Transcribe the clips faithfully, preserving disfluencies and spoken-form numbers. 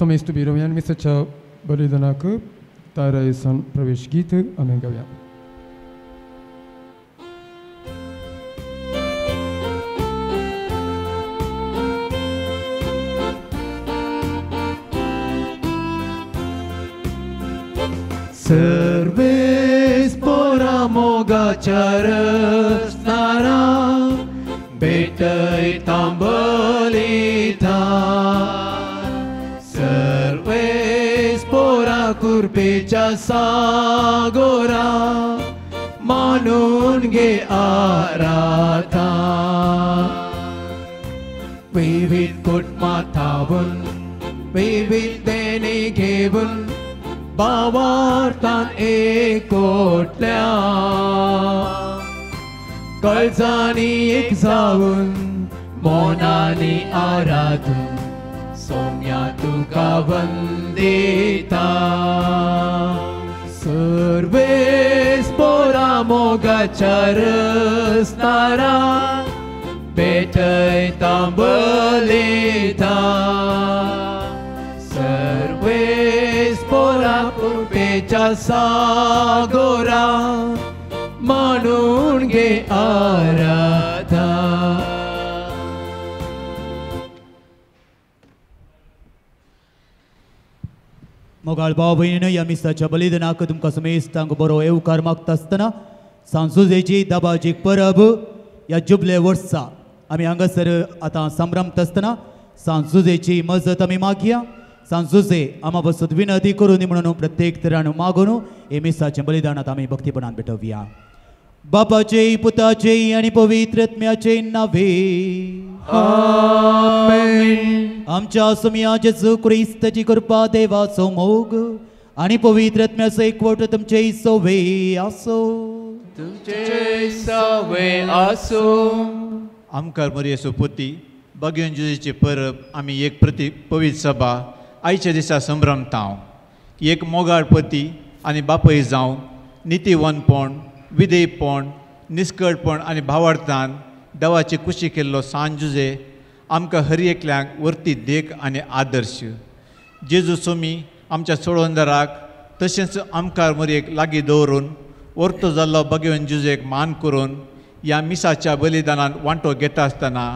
Samaistu Birovian Misacha Balidanak Tarayasan Pravesh Geet Amengavya. Serves pora moga charastara betai tambalitan. Serves pora kurpecha sagora manunge aratan. Vivit kutmatavun, vivit deni gebun. Bawartan ekotla, kalzani ekzaun, monani aradun, somya tu kavandita. Surves pora moga charastara, betai tambalita. Sagora manunge arada. Mogal babuinu yamisa chabali dana kutum kasmeis tango boro eu karmak tastana sansuzeji dabajik parabu ya juble versa. Ami angasar atan samram tastana sansuzeji mazatami magia. सांसुसे अमा बसुद्विन अधिकोरु निम्नों प्रत्येक तरानु मागोनु एमिसा चंबलिदाना तामे भक्ति बनान बेटविया बापा चेई पुता चेई अनिपवित्रत्म्या चेई नवे आमेन अम्चा सुमिया जेसु क्रिस्त जी कुर्पा देवा सोमोग अनिपवित्रत्म्या से क्वोटतम चेई सोवे आसो तुम चेई सोवे आसो अम कर्मरी सुपुति बग्यंजुजी परब आमी एक प्रति पवित्र सभा आयचे दिसा संभ्रमतांव एक मोगाड पती आनी बापय जावन नितीवनपण विदेयपण निस्कळपण आनी भावार्थान देवाची कुशी केल्लो सांजुजे आमकां हर एकल्याक वर्ती देख आनी आदर्श जेजू सोमी आमच्या सोडवणदाराक तशेंच आमकार मोरयेक लागीं दवरून वर्तो जाल्लो भगवान जेजूक मान करून ह्या मिसाच्या बलिदानान वांटो घेता आसतना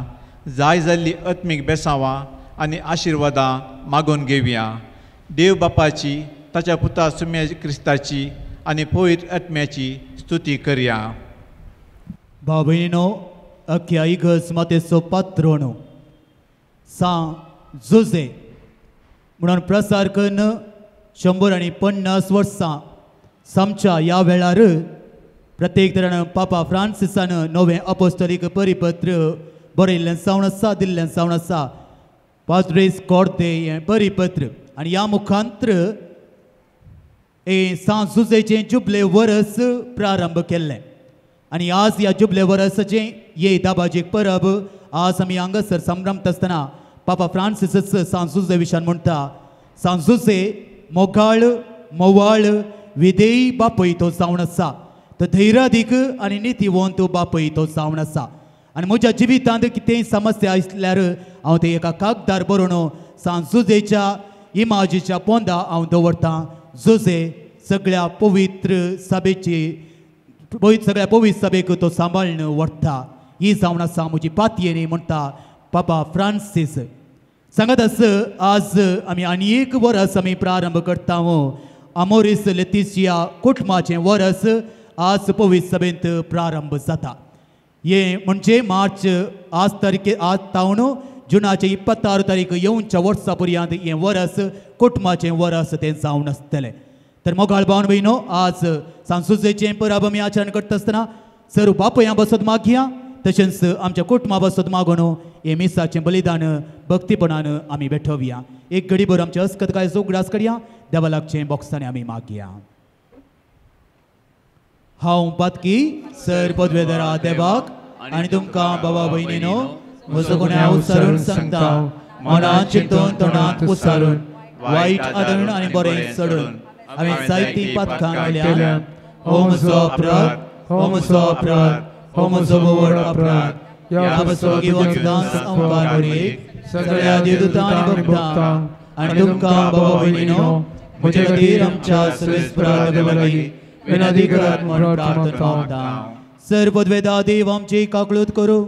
जाय जाल्ली आत्मीक बेसावां आनी आशिर्वादां मागोन घेवया देव बापाची ताच्या पुता सुम्या क्रिस्ताची आनी पवित्र आत्म्याची स्तुती करया बाबीनो अख्या इगस मातेचो पात्रोणो सांजुजे म्हणून प्रसार करून शंबर आनी पन्नास वर्सां समच्या ह्या वेळार प्रत्येक तरान पापा फ्रांसिसान नवें अपोस्तोलीक परिपत्र बरयिल्लें सावन आसा दिल्लें सावन आसा पाद्रेस कोर्ते हे परिपत्र आनी ह्या मुखांतर हे सांजुजेचे जुबले वर्स प्रारंभ केल्ले आनी आज ह्या जुबले वर्साचे ये दाबाजीक परब आज आमी हांगासर संभ्रमत आसतना पापा फ्रांसिस सांजुजे विशयान म्हणटा सांजुजे मोगाळ मोवाळ विदेयी बापय तो जावन आसा तो धैर्यादीक आनी नितीवंत बापय तो जावन आसा आनी म्हज्या जिवितांत कितेंय समस्या आसल्यार हांव ते एका कागदार बरोवन सांजुजेच्या इमाजीच्या पोंदा हांव दवरतां जुजे सगळ्या पवित्र सभेची पवित्र सगळ्या पवित्र सभेक तो सांबाळून व्हरता ही जावन आसा म्हजी पातयेनी म्हणटा पापा फ्रांसीस सांगत आस आज आमी आनी एक वरस आमी प्रारंभ करता आमोरीस लेतिसिया कुटुंबाचें वरस आज पवित्र सभेंत प्रारंभ जाता ये म्हणजे मार्च आज तारीखे आज तावन जुनाचे इप्पत्तारू तारीख येवच्या वर्सा पर्यंत हे वरस कुटुंबाचें वरस तें जावन आसतलें तर मोगाळ भावन भयणो आज सांजुजेचें परब आमी आचरण करता आसतना सर बापयां बसत मागया तशेंच आमच्या कुटुंबा बसत मागून हे मिसाचें बलिदान भक्तीपणान आमी भेटोवया एक घडीभर आमचें हस्कत काय जोगडास करया देवा लागचें बॉक्सांनी आमी मागया हांव पातकी सर पदवेधरा देवाक आनी तुमकां बाबा भयणीनो म्हजो गुन्यांव विसरून सांगता मनांत चिंतून तोंडांत उसारून वायट आदरून आनी बरें सोडून हांवें जायती पातकां केल्यां हो म्हजो अपराध हो म्हजो अपराध हो म्हजो व्हड अपराध ह्या बसो घेवन दास अंबार बरी सगळ्या देवदुतांनी भोगता काकलोत करो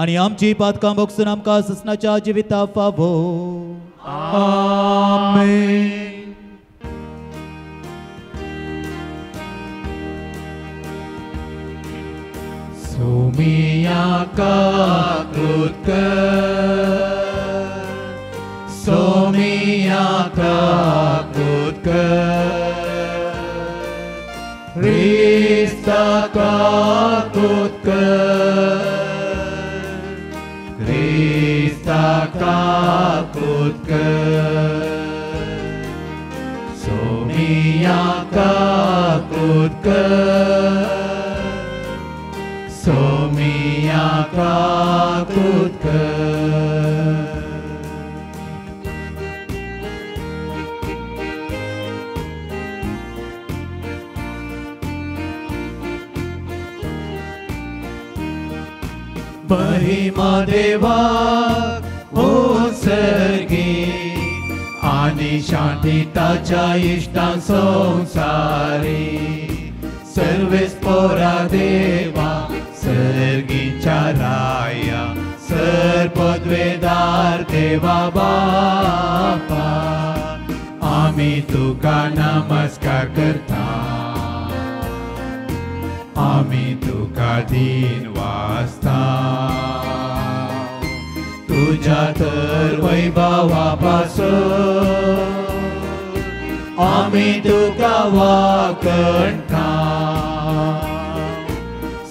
आणि आमची पातकां बक्षून आमकां ससनाच्या जिविता फावो आमेन. Somia kakutka, Somia kakutka, Krista kakutka, Krista kakutka, Somia kakutka. Somia kakutka. Mahima deva osargi ani shanti tacha ishtan samsari सर्वेस पोरा देवा सर्गी चाराया सर्पद्वेदार देवा बापा आमी तुका नमस्कार करता आमी तुका दिन वास्ता तुझा तर वैभवा पासो आमी तुका वाकणता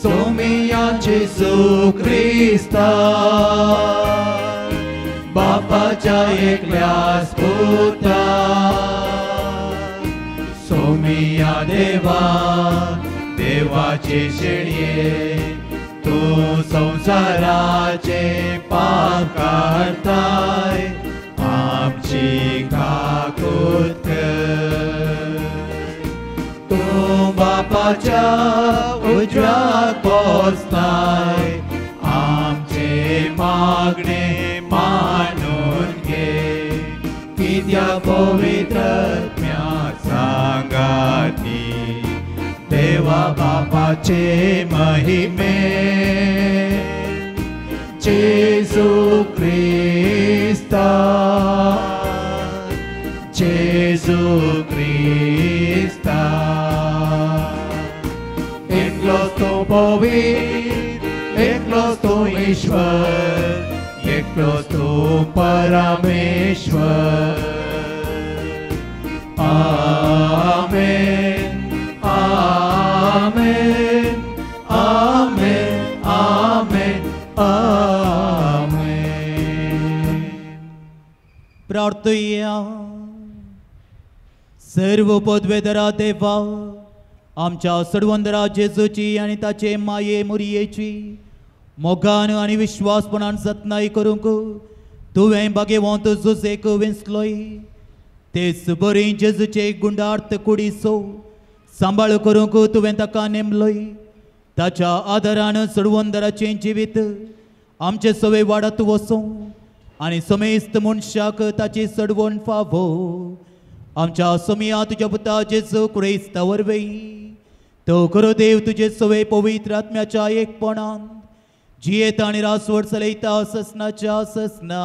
सोमिया जेसू क्रिस्ता बापाच्या एकल्या स्पुता सोमिया देवा देवाचे शेणये तू संसाराचे पाप काढताय आमची काकुत बापाच्या उजव्या पोस्ताय आमचे मागणे मानून घे कित्या पवित्र आत्म्या सांगाती देवा बापाचे महिमे जेसू क्रिस्ता जेसू क्रिस्ता एकलोस तू ईश्वर एकलोस तू परमेश्वर आमेन आमेन आमेन आमेन आमेन. प्रार्थया सर्व पदवेधरा देवा आमच्या सडवंदरा जेजूची आणि ताचे माये मुरयेची मोगान आणि विश्वासपणान जतनाय करूंक तुवें भाग्यवंत झुजेक विंसलोय तेच बरी जेजूचे गुंडार्थ कुडीसो सांबाळ करूंक तुवें ताका नेमलोय ताच्या आदारान सडवंदराचें जिवीत आमचे सवे वाडत वसूं आणि समेस्त मनशाक ताची सडवण फावो आमच्या सोमिया तुझ्या पुता जेजू क्रिस्ता वरवी तो करो देव तुझे सवे पवित्र आत्म्याच्या एकपणान जियेत आणि रासवड चलयता ससनाच्या ससना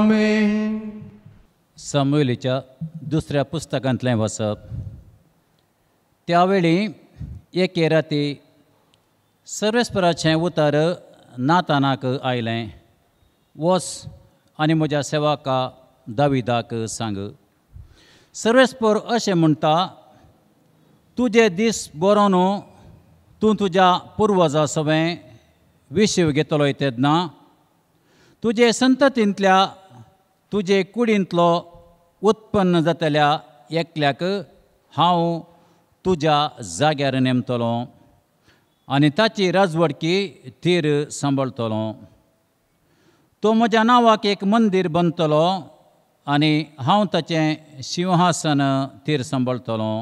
आमेन. सामुएलीच्या दुसऱ्या पुस्तकांतलें वचप त्या वेळी एके राती सर्वेस्पराचें उतार नातानाक आयलें वस आनी म्हज्या सेवाका दाविदाक सांग. सर्वेस्पर अशें म्हणटा तुजे दीस बरो न्हू तूं तुज्या पुर्वजां सवें विशीव घेतलो तेन्ना तुजे संततींतल्या तुजे कुडींतलो उत्पन्न जातल्या एकल्याक हांव तुज्या जाग्यार नेमतलो आनी ताची राजवडकी थीर सांबाळतलो तो म्हज्या नांवाक एक मंदीर बनतलो आनी हांव ताचें सिंहासन थीर सांबाळतलो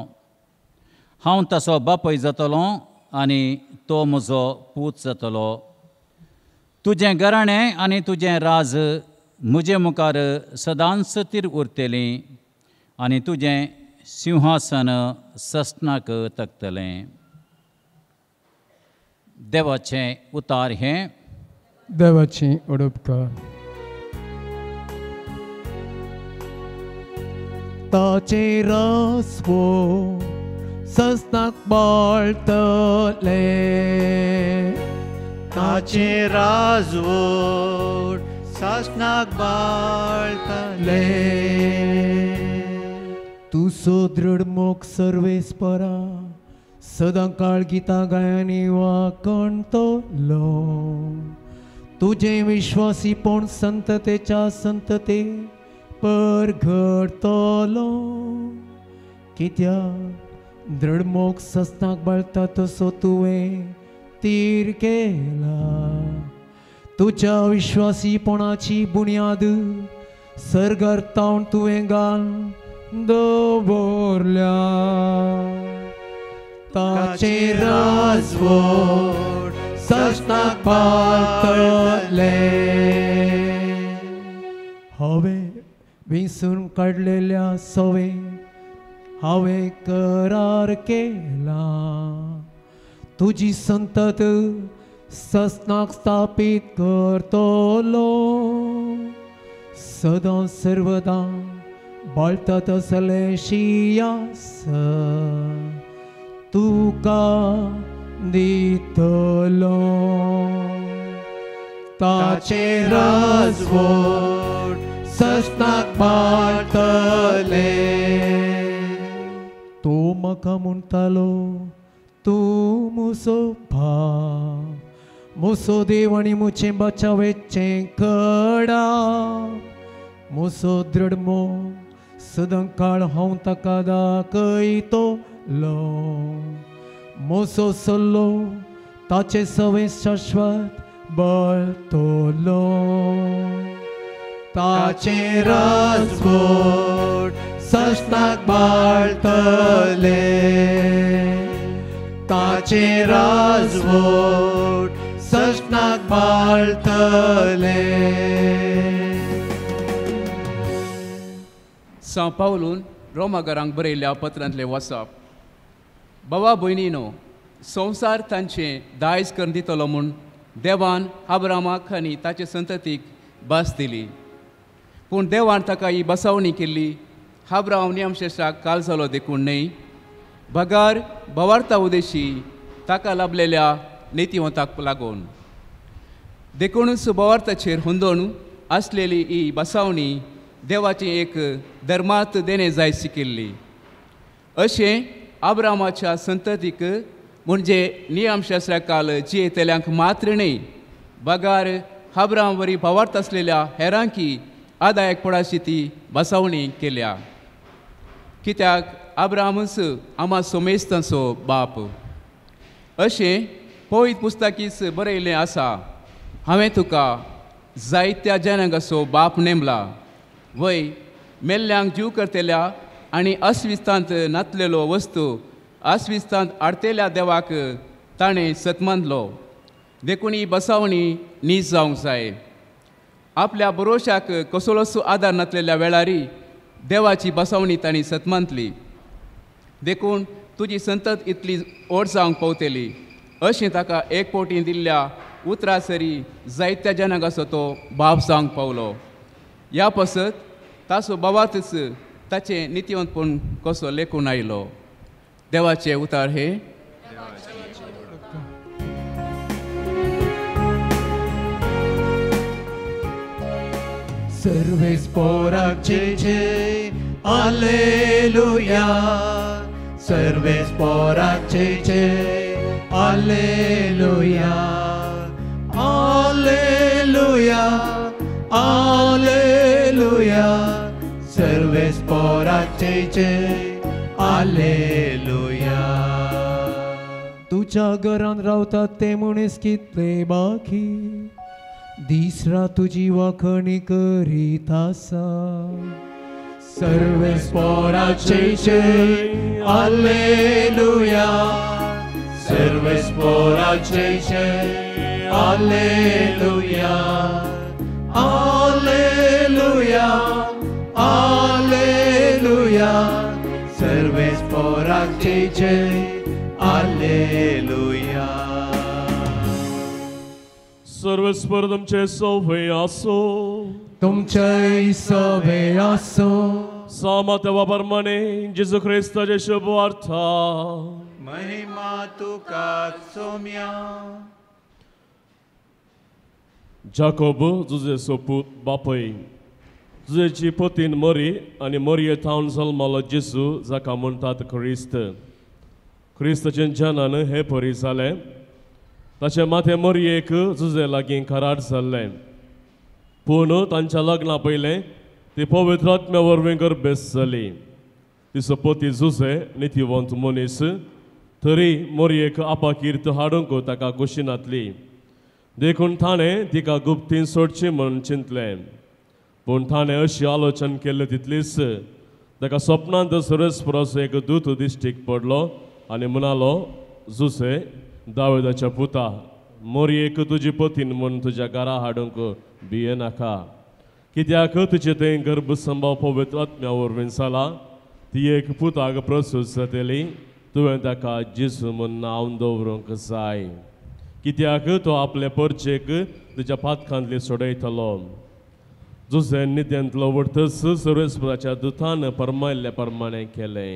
हांव तसो बापूय जातलो आनी तो म्हजो पूत जातलो तुजें घराणें आनी तुजें राज मुझे मुखार सदांस तीर उरतलें आनी तुझे सिंहासन सस्नाक तकतलें। देवाचे उतार हैं देवाची उड़पकार। ताचे रसवो सस्नाक बाळतले ताचे रसवो सस्नाक बाळतले। तू सो दृढ़ मोख सर्वेस्परा सदां काळ गीता गायनी वाकणतलो। तुझे विश्वासी पण संततेच्या संतते परघडतलो। कित्या दृढ़ मोख सस्नाक बाळता तसो तुवें तीर केला। तुझ्या विश्वासीपणाची बुनियाद सरगर तावन तुवें घाल दवरल्या। ताचे राजवट सस्नाक बाळतले। हांवें विंसून काडलेल्या सवें हांवें करार केला। तुझी संतत सस्नाक स्थापित करतलो। सदां सर्वदा बाळतात असले शियास तुका दितलो। ताचे राजवट सस्नाक बाळतले। तो म्हाका म्हणटालो तू मुसो भाव मुसो देव आनी मुचे बचावेचे कडा। मुसो दृढ मो सदां काळ हांव ताका दाखयतलो। मुसो सल्लो ताचे सवे शाश्वत बळतलो। ताचे राजवट सस्नाक बाळतले। ताचे राजवट सस्नाक बाळतले। साव पावलून रोमागरांक बरयल्ल्या पत्रांतले वाचप। भावा भयणीनो संवसार तांचे दायज करून दितलो म्हूण देवान आब्रामाक आनी ताचे संततीक भास दिली। पूण देवान ताका ही बसावणी केल्ली आब्राम नेमशेशाक काल जालो देखून न्हय। बगार भवार्ता उदेशी ताका लाभलेल्या नेतिवंताक लागून देखूनच भवार्थाचेर हुंदण आसलेली ही बसावणी देवाची एक धर्मांत देणे जाय शिकिल्ली। अशें आब्रामाच्या संततीक म्हणजे नियमशास्त्रा काल जियेतल्यांक मात्र न्हय बगार आब्राम वरी भवार्थ आसलेल्या हेरांकी आदायकपणाशी ती बसावणी केल्या। कित्याक आब्रामस आमा सोमेस्तांचो बाप अशें पवित्र पुस्तकीस बरयिल्लें आसा। हांवें तुका जायत्या जनांगाचो बाप नेमला वय मेल्ल्यांक जीव करतल्या आनी अस्विस्तांत नातलेलो वस्तू अस्विस्तांत आडतेल्या देवाक ताणें सतमानलो। देखून ही बसावणी नीज जावंक जाय। आपल्या भरोश्याक कसलोच आदार नातलेल्या वेळारी देवाची बसावणी तांणी सतमानतली। देखून तुजी संतत इतली ओड जावंक पावतली अशें ताका एक पोटी दिल्ल्या उतरा सरी जायत्या जनांगाचो तो बाप जावंक पावलो। ह्या पसत ताचो बाबातच ताचे नितिवंतपण कसो लेखून आयलो। देवाचे उतार हे सर्वेस्पोराचे जय हालेलुया। सर्वेस्पोराचे जय हालेलुया हालेलुया हालेलुया। सर्वेस्पोराचे जय हालेलुया। तुझ्या घरान रावतात ते मनीस कितले बाकी दीस रात तुझी वाखणी करीत आसा। सर्वेस्पोराचे जय हालेलुया। सर्वेस्पोराचे जय हालेलुया हालेलुया। Alleluia, Alleluia, Serves Poractice, Alleluia. Serves Poradam Cesoveaso, Tum Cesoveaso, Sama Teva Parmane, Jesu Christa Jeshuarta, Mahima Tukat Somia. Jacob zuze soput bapai zuze cipotin mori ani mori taun salmala Jesu zakamuntat Christa Christa jenjanan he porisale tache mate mori ek zuze lagin karar zalle puno tancha lagna paile ti povitratme vorvingar besali ti sopoti zuze nitivant monis tari mori ek apakirt hadonko taka goshinatli देखून थाने तिका गुप्तीन सोडची म्हणून चिंतले पूण थाने अशी आलोचन केल्ली तितलीच ताका स्वप्नांत सुरेस्परस एक दूत दिश्टीक पडलो आनी म्हणालो जुसे दाविदाच्या पुता मोरयेक तुजी पतीन म्हूण तुज्या घरा हाडूंक भियेनाका कित्याक तुजे थंय गर्भ संभव पवित्र आत्म्या वरवीं जाला ती एक पुताक प्रसूत जातली तुवें ताका जेसू म्हूण नांव दवरूंक जाय कित्याक तो आपले परचेक तुज्या पातखांतले सोडयतलो जुसे निद्यांतलो उठतच सुरेस्पराच्या दुतान परमायल्ले प्रमाणे केलें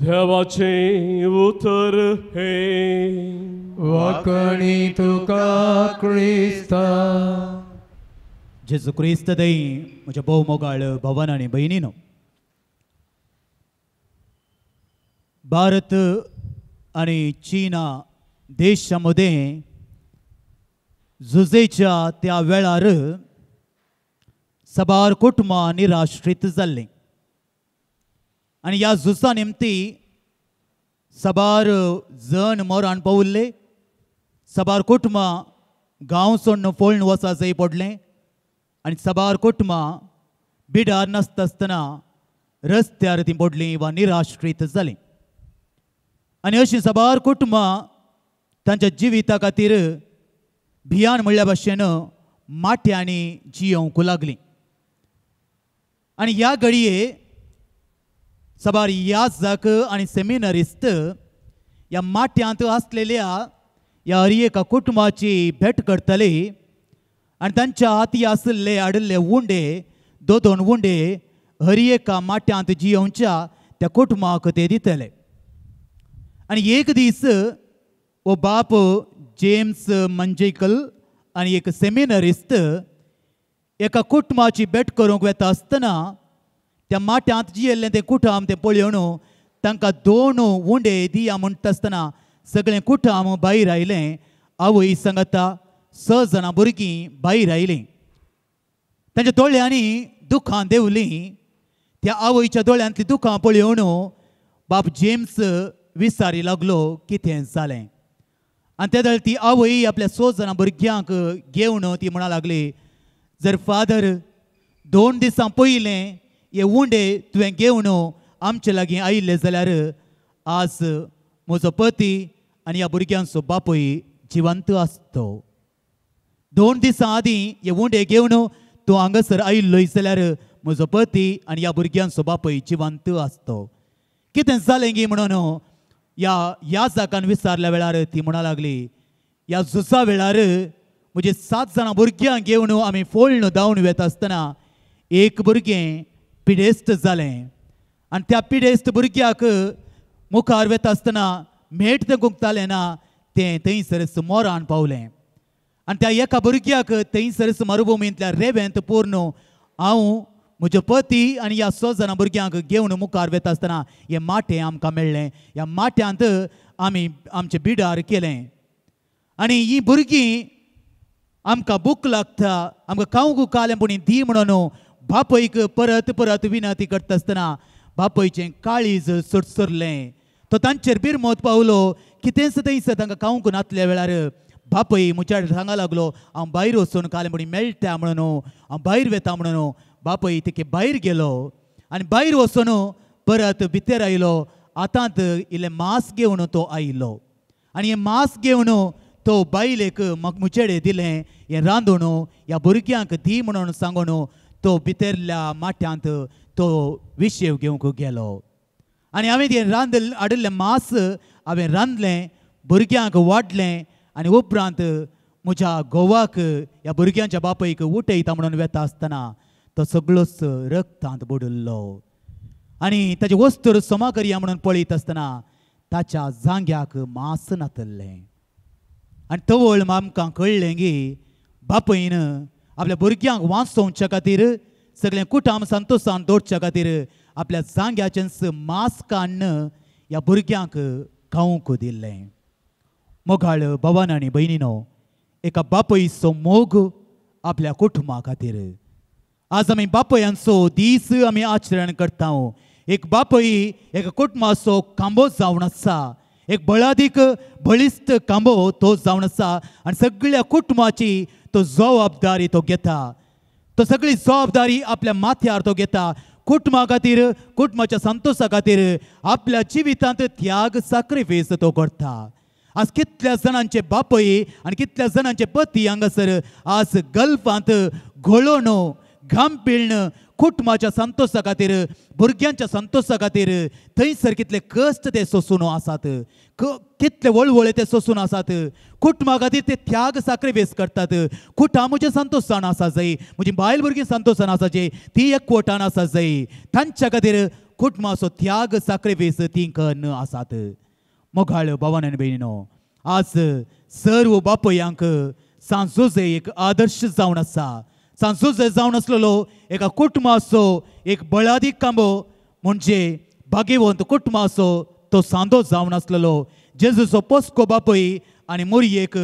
देवाचें उतर हे वाकणी तुका क्रिस्ता जेजू क्रिस्त देई म्हज्या भोव मोगाळ भवन आनी भयणीनो भारत आणि चीना देशामध्ये झुजेच्या त्या वेळार सबार कुटुंबां निराश्रित जाल्ले आणि ह्या झुजा निमती सबार जण मरण पावले सबार कुटुंबां गांव सोडून पळून वचपाचें पडले आणि सबार कुटुंबां बिडार नासता आसतना रस्त्यार तीं पडली वा निराश्रित जाली आनी अशी सबार कुटुंबां तांच्या जिविता खातीर भियान म्हणल्या भाशेन माट्यांनी जियोवंक लागलीं आनी ह्या घडये सबार याजक आनी सेमिनारिस्त ह्या माट्यांत आसलेल्या ह्या हर एका कुटुंबाची भेट करतले आनी तांच्या हाती आसले आडले उंडे दोन दोन उंडे हर एका माट्यांत जियोवच्या त्या कुटुंबाक ते दितले आणि एक दीस वो बाप जेम्स मंजिकल आणि एक सेमिनारिस्ट एका कुटुंबाची भेट करूंक वेता आसतना त्या माट्यांत जियेल्लें तें कुटुंब तें पळोवन तांकां दोन उंडे दिया म्हणटा आसतना सगळें कुटुंब भायर आयलें आवय सांगता स जाणां भुरगीं भायर आयलीं तांच्या दोळ्यांनी दुखां देंवलीं त्या आवयच्या दोळ्यांतलीं दुखां पळोवन बाप जेम्स विचारी लागलो कितें जालें आनी त्या दळती आवय आपल्या स जाणां भुरग्यांक घेवन ती म्हणा लागली जर फादर दोन दिसां पयलें हे उंडे तुवें घेवन आमचे लागीं आयिल्ले जाल्यार आज म्हजो पती आनी ह्या भुरग्यांचो बापूय जिवंत आसतो दोन दिसां आदीं हे उंडे घेवन तूं हांगासर आयिल्लो जाल्यार म्हजो पती आनी ह्या भुरग्यांचो बापूय जिवंत आसतो कितें जालें गी म्हणून या याजकान विचारल्या वेळार ती म्हणा लागली ह्या झुजा वेळार म्हजे सात जाणां भुरग्यांक घेवन आमी फोळ्ण धांवन वेता आसतना एक भुरगें पिडेस्त जालें आनी त्या पिडेस्त भुरग्याक मुखार वेता आसतना मेट तें गुंकतालें ना तें थंयसरच मोरान पावलें आनी त्या एका भुरग्याक थंयसरच मरुभुमींतल्या रेंवेंत पूर्ण हांव म्हजो पती आनी ह्या स जाणां भुरग्यांक घेवन मुखार वेता आसतना हें माटें आमकां मेळ्ळें ह्या माट्यांत आमी आमचें बिडार केलें आनी हीं भुरगीं आमकां भूक लागता आमकां खावंक कालें पूण दी म्हणून बापयक परत परत विनंती करता आसतना बापयचें काळीज सुटसुरलें तो तांचेर भिरमत पावलो कितेंच थंयस तांकां खावंक नासल्या वेळार बापय म्हज्या सांगा लागलो हांव भायर वचून कालें म्हणी मेळटा म्हणून हांव भायर वेता म्हणून बापय तिके भायर गेलो आनी भायर वचून परत भितर आयलो आतांत इल्लें मांस घेवन तो आयलो आनी हें मांस घेवन तो बायलेक म्हाका मुचेडे दिलें हें रांदोणो ह्या भुरग्यांक दी म्हणून सांगोणो तो भितरल्या माठ्यांत तो विशेव घेवंक गेलो आनी हांवें तें रांद हाडिल्लें मास हांवें रांदलें भुरग्यांक वाडलें आनी उपरांत म्हज्या घोवाक ह्या भुरग्यांच्या बापायक उठयता म्हणून वेता आसतना तो सगळोच रक्तांत बुडिल्लो आनी ताचे वस्तूर समा करया म्हणून पळयत आसतना ताच्या जांग्याक मास नातल्लें आनी तवळ आमकां कळ्ळें की बापयन आपल्या भुरग्यांक वांसोवच्या खातीर सगळें कुटाम संतोशान दवरच्या खातीर आपल्या जांग्याचेंच मास काडून ह्या भुरग्यांक खावंक दिल्लें. मोगाळ भावान आनी भयणीनो, एका बापयचो मोग आपल्या कुटुंबा खातीर आज आमी बापयांचो दीस आमी आचरण करता. एक बापय एका कुटुंबाचो खांबो जावन आसा, एक बळादीक बळिस्त कांबो तो जावन आसा आनी सगळ्या कुटुंबाची तो जबाबदारी तो घेता. तो सगळी जबाबदारी आपल्या माथ्यार तो घेता. कुटुंबा खातीर, कुटुंबाच्या संतोशा खातीर आपल्या जिवितांत त्याग सॅक्रिफायस तो करता. आज कितल्या जाणांचे बापय आनी कितल्या जाणांचे पती हांगासर आज गल्फांत घोळोवन घाम पिळून कुटुंबाच्या संतोशा खातीर, भुरग्यांच्या संतोशा खातीर थंयसर कितले कश्ट ते सोसून आसात, कितले वळवळे ते सोसून आसात. कुटुंबा खातीर ते त्याग सॅक्रिफायस करतात. कुटां म्हजे संतोशान आसा जाय, म्हजी बायल भुरगीं संतोशान आसा जाय, ती एकवटान आसा जाय, तांच्या खातीर कुटुंबाचो त्याग सॅक्रिफायस तीं करून आसात. मोगाळ भावान आनी भयणीनो, आज सर्व बापयांक सांत जोसेफ एक आदर्श जावन आसा. सांत जोसेफ जावन आसलेलो एका कुटुंबाचो एक बळादीक कांबो म्हणजे भाग्यवंत कुटुंबाचो तो सांदो जावन आसलेलो. जेजूचो पोस्को बापय आनी मोरयेक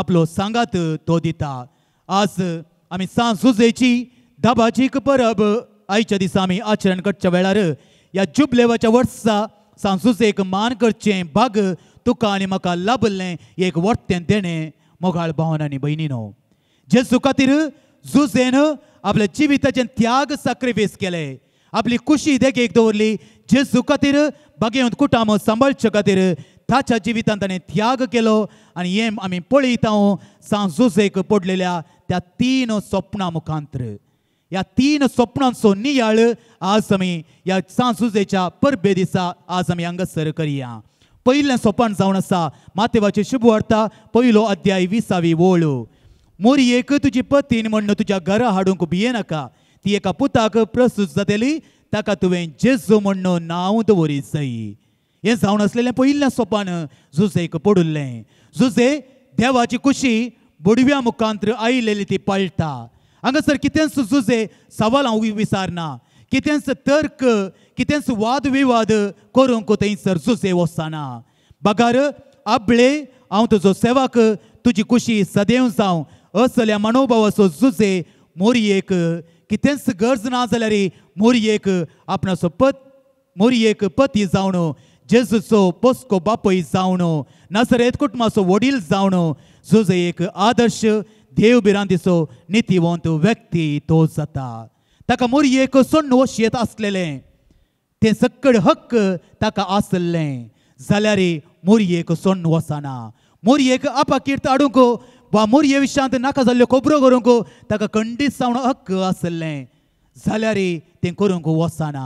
आपलो सांगात तो दिता. आज आमी सांत जोसेफची दाबाजीक परब आयच्या दिसा आमी आचरण करच्या वेळार ह्या जुबलेवाच्या वर्सा सांत जोसेफक मान करचें. भाग तुका आनी म्हाका लाभल्लें एक वर्तें देणें. मोगाळ भावान आनी भयणीनो, जेजू खातीर जुसेन आपल्या जिविताचे त्याग सॅक्रिफायस केले. आपली खुशी देगेक दवरली. जेजू खातीर भाग्यवंत कुटाम सांबाळचे खातीर ताच्या जिवितांत ताणें त्याग केलो. आनी हें आमी पळयता सांत जोसेफक पडलेल्या त्या तीन स्वप्नां मुखांतर. ह्या तीन स्वप्नांचो नियाळ आज आमी ह्या सांत जोसेफच्या परबे दिसा आज आमी हांगासर करया. पयलें सोपान जावन आसा मातेवाची शुभवार्ता पयलो अध्याय विसावी ओळ. मोरयेक तुजी पतीन म्हणून तुज्या घरा हाडूंक भियेनाका. ती एका पुताक प्रस्तूत जातली, ताका तुवें जेजू म्हणून नांव दवरीत जाय. हें जावन आसलेलें पयल्या सोपान जुसेक पडुल्लें. जुसे देवाची खुशी बुडव्या मुखांत आयिल्ली ती पाळटा. हांगासर कितेंच जुसे सवालां विचारना, कितेंच तर्क, कितेंच वाद विवाद करूंक थंयसर जुसे वचना. बागार आबळे, हांव तुजो सेवाक, तुजी खुशी सदैव जावं असल्या मनोभावाचो जुसे मोरयेक कितेंच गरज ना जाल्यार मोरयेक आपणाचो पत मोरयेक पती जावन, जेजूचो पोस्को बापय जावन, नासरेत कुटुंबाचो वडील जावन जुसे एक आदर्श देव बिरांतीचो नितीवंत व्यक्ती तो जाता. ताका मोरयेक सोडून वशेत आसलेलें तें सकळ हक्क ताका आसलें जाल्यार मोरयेक सोडून वचना. मोरयेक आपाकीर्त हाडूंक वा मोरये विशांत नाका जाल्ल्यो खबरो करूंक ताका खंडीत जावन हक्क आसलें जाल्यार तें करूंक वचना.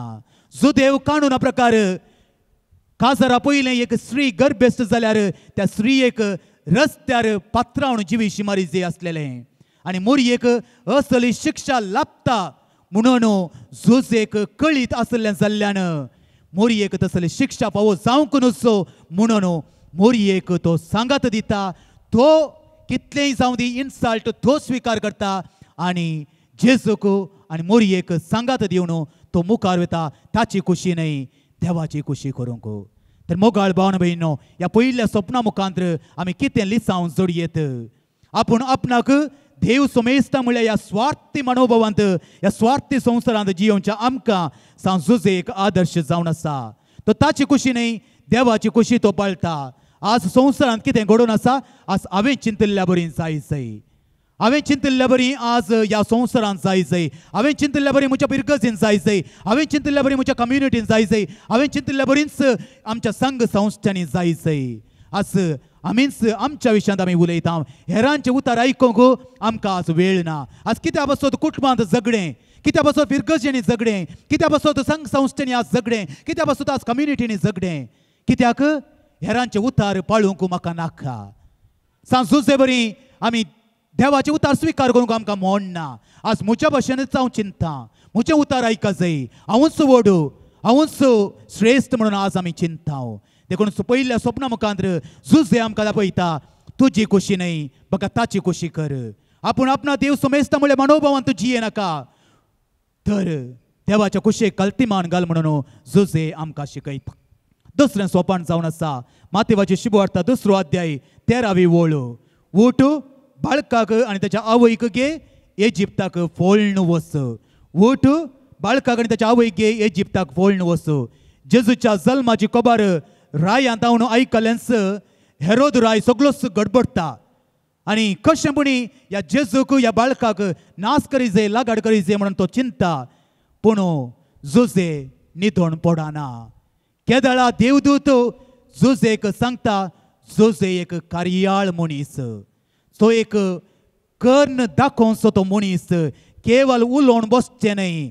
जो देव काणूना प्रकार काजारा पयलें एक स्त्री गर्भेस्त जाल्यार त्या स्त्रीयेक रस्त्यार पात्रावन जिवी शिमारी जे आसलेलें आनी मोरयेक असली शिक्षा लाभता म्हणून जोसेक कळीत आसलें जाल्ल्यान मोरयेक तसली शिक्षा पावो जावंक नजो म्हणून मोरयेक तो सांगात दिता. तो कितलेंय जावं दी इन्सल्ट तो स्विकार करता आनी जेजूक आनी मोरयेक सांगात दिवन तो मुखार वता. ताची खुशी न्हय, देवाची खुशी करूंक. तर मोगाळ भावन भयणीनो, ह्या पयल्या स्वप्ना मुखांत आमी कितें लिसांव जोडयेत? आपूण आपणाक देव सोमेजता म्हणल्यार ह्या स्वार्थी मनोभावांत, ह्या स्वार्थी संवसारांत जियोवच्या आमकां सांत जोसेफ आदर्श जावन आसा. तो ताची खुशी न्हय, देवाची खुशी तो पाळटा. आज संवसारांत कितें घडोवन आसा, आज हांवें चिंतिल्ल्या बरी जाय जाय हांवें चिंतिल्ल्या बरी आज ह्या संवसारांत जाय जाय हांवें चिंतिल्ल्या बरी म्हज्या पिरगजीन जाय जाय हांवें चिंतिल्ल्या बरी म्हज्या कम्युनिटीन जाय जाय हांवें चिंतिल्ल्या बरीच आमच्या संघ संस्थांनी जाय जाय. आज आमीन्स आमच्या विशयांत आमी उलयता हेरांचे उतार आयकूंक आमकां आज वेळ ना। आज कित्या बसत कुटुंबांत झगडें, कित्या बसत फिरगर्जेंनी झगडें, कित्या बसत संघ संस्थेंनी आज झगडें, कित्या बसत आज कम्युनिटीनी झगडें, कित्याक हेरांचे उतार पाळूंक म्हाका नाका। सांजुजे बरी आमी देवाचे उतार स्वीकार करूंक आमकां मोड ना। आज म्हज्या भाशेनच हांव चिंता म्हजे उतार आयका जाय, हांवूच व्हडू, हांवूच श्रेष्ठ म्हणून आज आमी चिंताव। देखून पयल्या स्वप्ना मुखांतर झुजे आमकां दाखयता तुजी खोशी न्हय बघा ताची खोशी कर। आपूण आपणा देव समेजता म्हणल्यार मनोभावान तूं जिये नाका तर देवाच्या खोशयेक कल्तिमान घाल म्हणून झुजे आमकां शिकयता। दुसरें सोपान जावन आसा मातेवाची शुभवार्ता दुसरो अध्याय तेरावी ओळ। वोट बाळकाक आनी ताच्या आवयक गे इजिप्ताक फोळण वस। वोट बाळकाक आनी ताच्या आवयक गे इजिप्ताक फोळण वस। जेजूच्या जल्माची खबर रायान धांवन आयकल्यांस हेरोद राय सगळोच गडबडटा आनी कशेंपणी ह्या जेजूक ह्या बाळकाक नाश करी जे लागाड करी जे म्हणून तो चिंता। पूण झुजे न्हिदोन पडना। केदळा देवदूत झुजेक सांगता झुजे एक कार्याळ मनीस, तो एक कर्ण दाखोवचो तो मनीस, केवल उलोवन बसचें न्हय।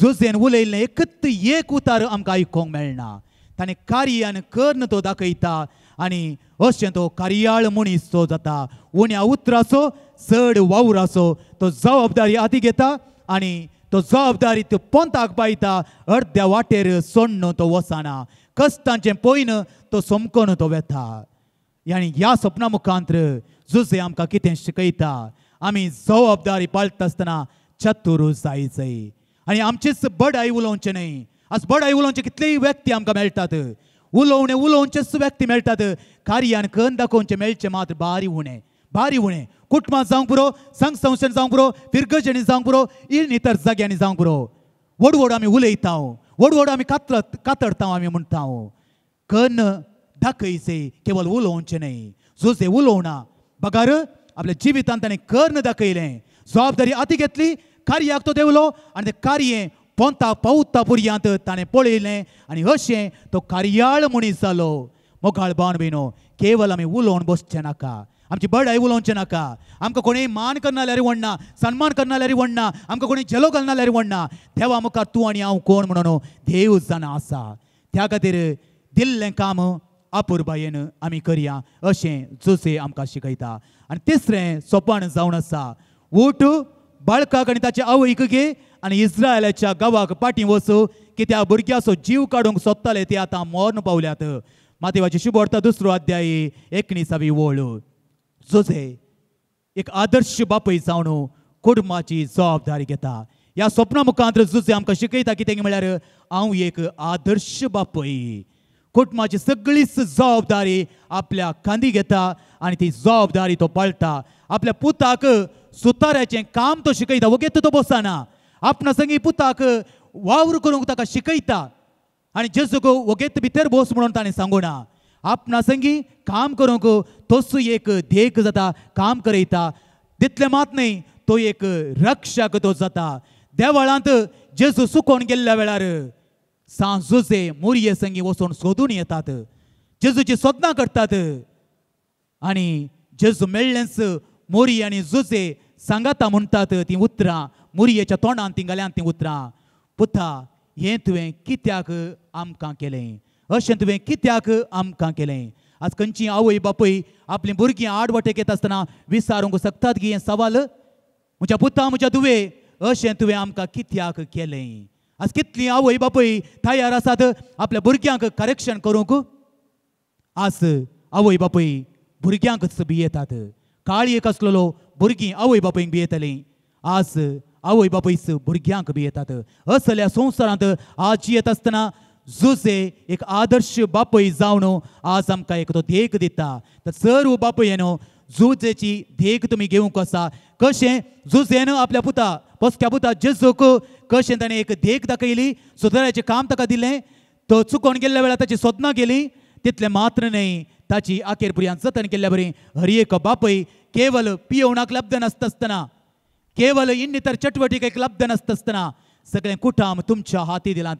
झुजेन उलयल्लें एकत एक उतार आमकां आयकूंक मेळना, ताणें कार्यान कर्ण तो दाखयता आनी अशें तो कार्याळ मनीस तो जाता। उण्या उतराचो चड वावुराचो तो जबाबदारी आदी घेता आनी तो जबाबदारी तो पंथाक पायता, अर्द्या वाटेर सोडून तो वचना, कश्टांचें पयन तो सोमकोन तो वेता। आनी ह्या सपना मुखांतर झुजे आमकां कितें शिकयता, आमी जबाबदारी पाळटा आसतना चतुर जाय जाय आनी आमचीच बडाई उलोवचें न्हय। आज बडाई उलोवचे कितलेय व्यक्ती आमकां मेळटात, उलोवणे उलोवचेच व्यक्ती मेळटात, कार्यान करून दाखोवचें मेळचें मात्र बारी उणें, भारी उणें। कुटुंबांत जावं पुरो, संघ संस्थेन जावं पुरो, फिरगर्जेंनी जावं पुरो, इन इतर जाग्यांनी जावं पुरो व्हडवड आमी उलयता, व्हडवड आमी कातर कातरता आमी म्हणटा कन्न दाखयचे, केवळ उलोवचें न्हय। झुजे उलोवना बगार आपल्या जिवितांत ताणें कर्ण दाखयलें, जबाबदारी हाती घेतली, कार्याक तो देवलो आनी तें कार्य पोंता पावता पुरयांत ताणें पळयलें आनी अशें तो कार्याळ मनीस जालो। मोगाळ बाण भिनो केवळ आमी उलोवन बसचें नाका, आमची बडाई उलोवचें नाका। आमकां कोणें मान करना जाल्यार वण्णा, सन्मान करना जाल्यार वण्णा, आमकां कोणें झेलो घालना जाल्यार वण्णा। देवा मुखार तूं आनी हांव कोण म्हणून देव जाणा आसा, त्या खातीर दिल्लें काम आपुरबायेन आमी करया अशें झुजे आमकां शिकयता। आनी तिसरें सोपान जावन आसा वोट बाळकाक आनी ताचे आवयक गे आनी इस्रायलाच्या गांवाक पाटी वच, कित्या भुरग्याचो जीव काडूंक सोदताले ते आतां मरण पावल्यात। मातेवाची शुभवार्ता दुसरो अध्याय एकुणिसावी ओळ। झुजे एक आदर्श बापूय जावन कुटुंबाची जबाबदारी घेता। ह्या स्वप्ना मुखांतर झुजे आमकां शिकयता कितें म्हळ्यार हांव एक आदर्श बापूय, कुटुंबाची सगळीच जबाबदारी आपल्या खांदी घेता आनी ती जबाबदारी तो पाळटा। आपल्या पुताक सुताराचें काम तो शिकयता, वगेत तो बसना, आपणा संगी पुताक वावर करूंक ताका शिकयता आनी जेजूक वगेत भितर बस म्हणून ताणें सांगुना। आपणा संगी काम करूंक तोस एक देख जाता, काम करयता, तितलें मात न्हय तो एक रक्षक तो जाता। देवाळांत जेजू सुकोन गेल्ल्या वेळार सांजुजे मोरये संगी वचून सोदून येतात, जेजूची सोदना करतात आनी जेजू मेळ्ळेंच मोरये आनी झुजे सांगाता म्हणटात तीं उतरां मोरयेच्या तोंडांत तीं घाल्यात तीं उतरां, पुता हें तुवें कित्याक आमकां केलें, अशें तुवें कित्याक आमकां केलें। आज खंयची आवय बापूय आपलीं भुरगीं आडवाटेक येता आसतना विचारूंक शकतात की हें सवाल, म्हज्या पुता म्हज्या धुवे अशें तुवें आमकां कित्याक केलें। आज कितलीं आवय बापूय तयार आसात आपल्या भुरग्यांक करेक्शन करूंक। आज आवय बापूय भुरग्यांकच भियेतात, काळी एक आसलेलो भुरगीं आवय बापूयक भियेतालीं, आज आवय बापूयच भुरग्यांक भियेतात। असल्या संवसारांत आज येता आसतना झुजे एक आदर्श बापूय जावन आज आमकां एक तो देख दिता। तर सर्व बापूयेन झुजेची देख तुमी घेवंक आसा, कशें झुजेन आपल्या पुता बसक्या पुता जेजूक कशें ताणें एक देख दाखयली, सुदाराचें काम ताका दिलें, तो चुकोन गेल्ल्या वेळार ताची सोदना केली, तितलें मात्र न्हय ताची आखेर पर्यंत जतन केल्ल्या बरी हर एक बापूय केवल पियोवणाक लब्ध नासता आसतना, केवल इन इतर चटवटीक एक लब्ध नासता आसतना सगळें कुटाम तुमच्या हाती दिलां.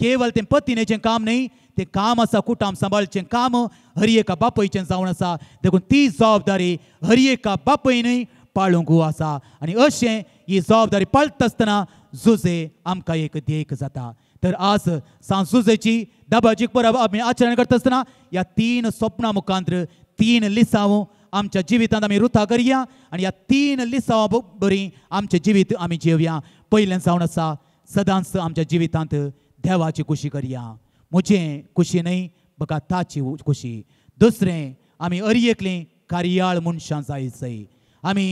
केवल तें पतीनेचें काम न्ही, तें काम आसा कुटाम सांबाळचें काम हर एका बापयचें जावन आसा. देखून ती जबाबदारी हर एका बापयनूय पाळूंक आसा आनी अशें ही जबाबदारी पाळटा आसतना झुजे आमकां एक ध्येय जाता. तर आज सांजुजेची दाबाजीक परब आमी आचरण करता आसतना ह्या तीन स्वप्नां मुखांत्र तीन लिसांव आमच्या जिवितांत आमी रुथा करया आनी ह्या तीन लिसांव बरी आमचें जिवीत आमी जिवया. पयल्यान जावन आसा सदांच आमच्या जिवितांत देवाची खुशी करया. म्हजें खुशी न्हय बघा ताची खुशी. दुसरें आमी अर्येकलीं कार्याळ मनशां जायचीं. आमी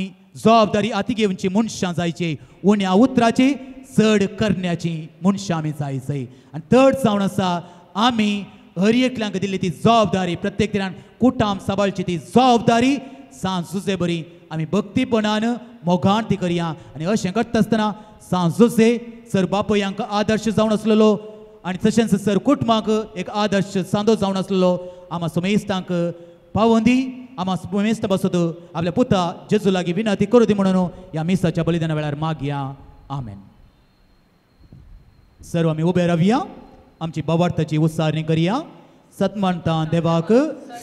जबाबदारी हाती घेवची मनशां जायचीं, उण्या उतराची चड करण्याची मनशां आमी जायचीं. आनी थर्ड जावन आसा आमी हर एकल्यांक दिल्ली ती जबाबदारी प्रत्येक तरान कुटाम सांबाळची ती जबाबदारी सांजुजे बरी आमी भक्तीपणान मोगान ती करया. आनी अशें करता आसतना सांजुजे सर बापयांक आदर्श जावन आसलेलो आनी तशेंच सर कुटुंबांक एक आदर्श सांदो जावन आसलेलो. आमा सोमेस्तांक पावंदी आमा सोमेस्त बसोत आपल्या पुता जेजू लागीं विनंती करूं दी म्हणून ह्या मिसाच्या बलिदाना वेळार मागया. आमेन. सर्व आमी उबे रावया, आमची भावार्थाची उच्चारणी करया. सत्मानता देवाक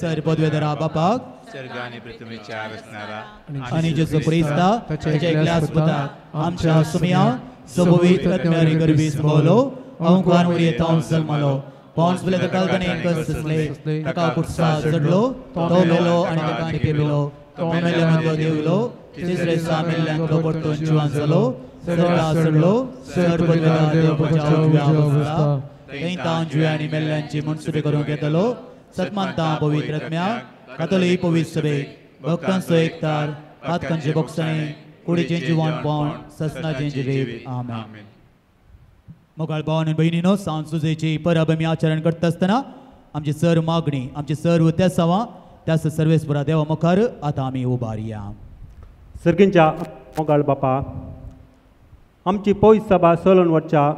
सर पदवेधरा बापाक आणि जेजू क्रिस्ता ताच्या एकल्या सुता आमच्या सुमिया सोबीत तत्म्यारी गरबी सुमोलो अंकुआन उरी ताऊन सगमलो पॉन्स बिले तकाल कने एकसले तका कुटसा जडलो तोमेलो आणि तकाने केबिलो तोमेलो मंदो देवलो तिसरे सामेल्ला कोबर्तो जुआंजलो सरला सरलो सर्वदा देव बचाव व्यावस्था तई तान जुआनी मेलंची मनसुबे करो केतलो सतमंता पवित्रत्म्या कतली पवित्रबे भक्तन सोएकतार हात कंजे बक्सने कुडी जेंजी वन पॉन ससना जेंजी देव. आमेन. मोगाळ भावन आनी भयणीनो सांजुजेची परब आमी आचरण करता आसतना आमची सर मागणी आमची सर्व त्या सवा त्या सर्वेस्वरा देवा मुखार आतां आमी उबारया. सर्गींच्या मोगाळ बापा आमची पयस सभा सोलोन वरच्या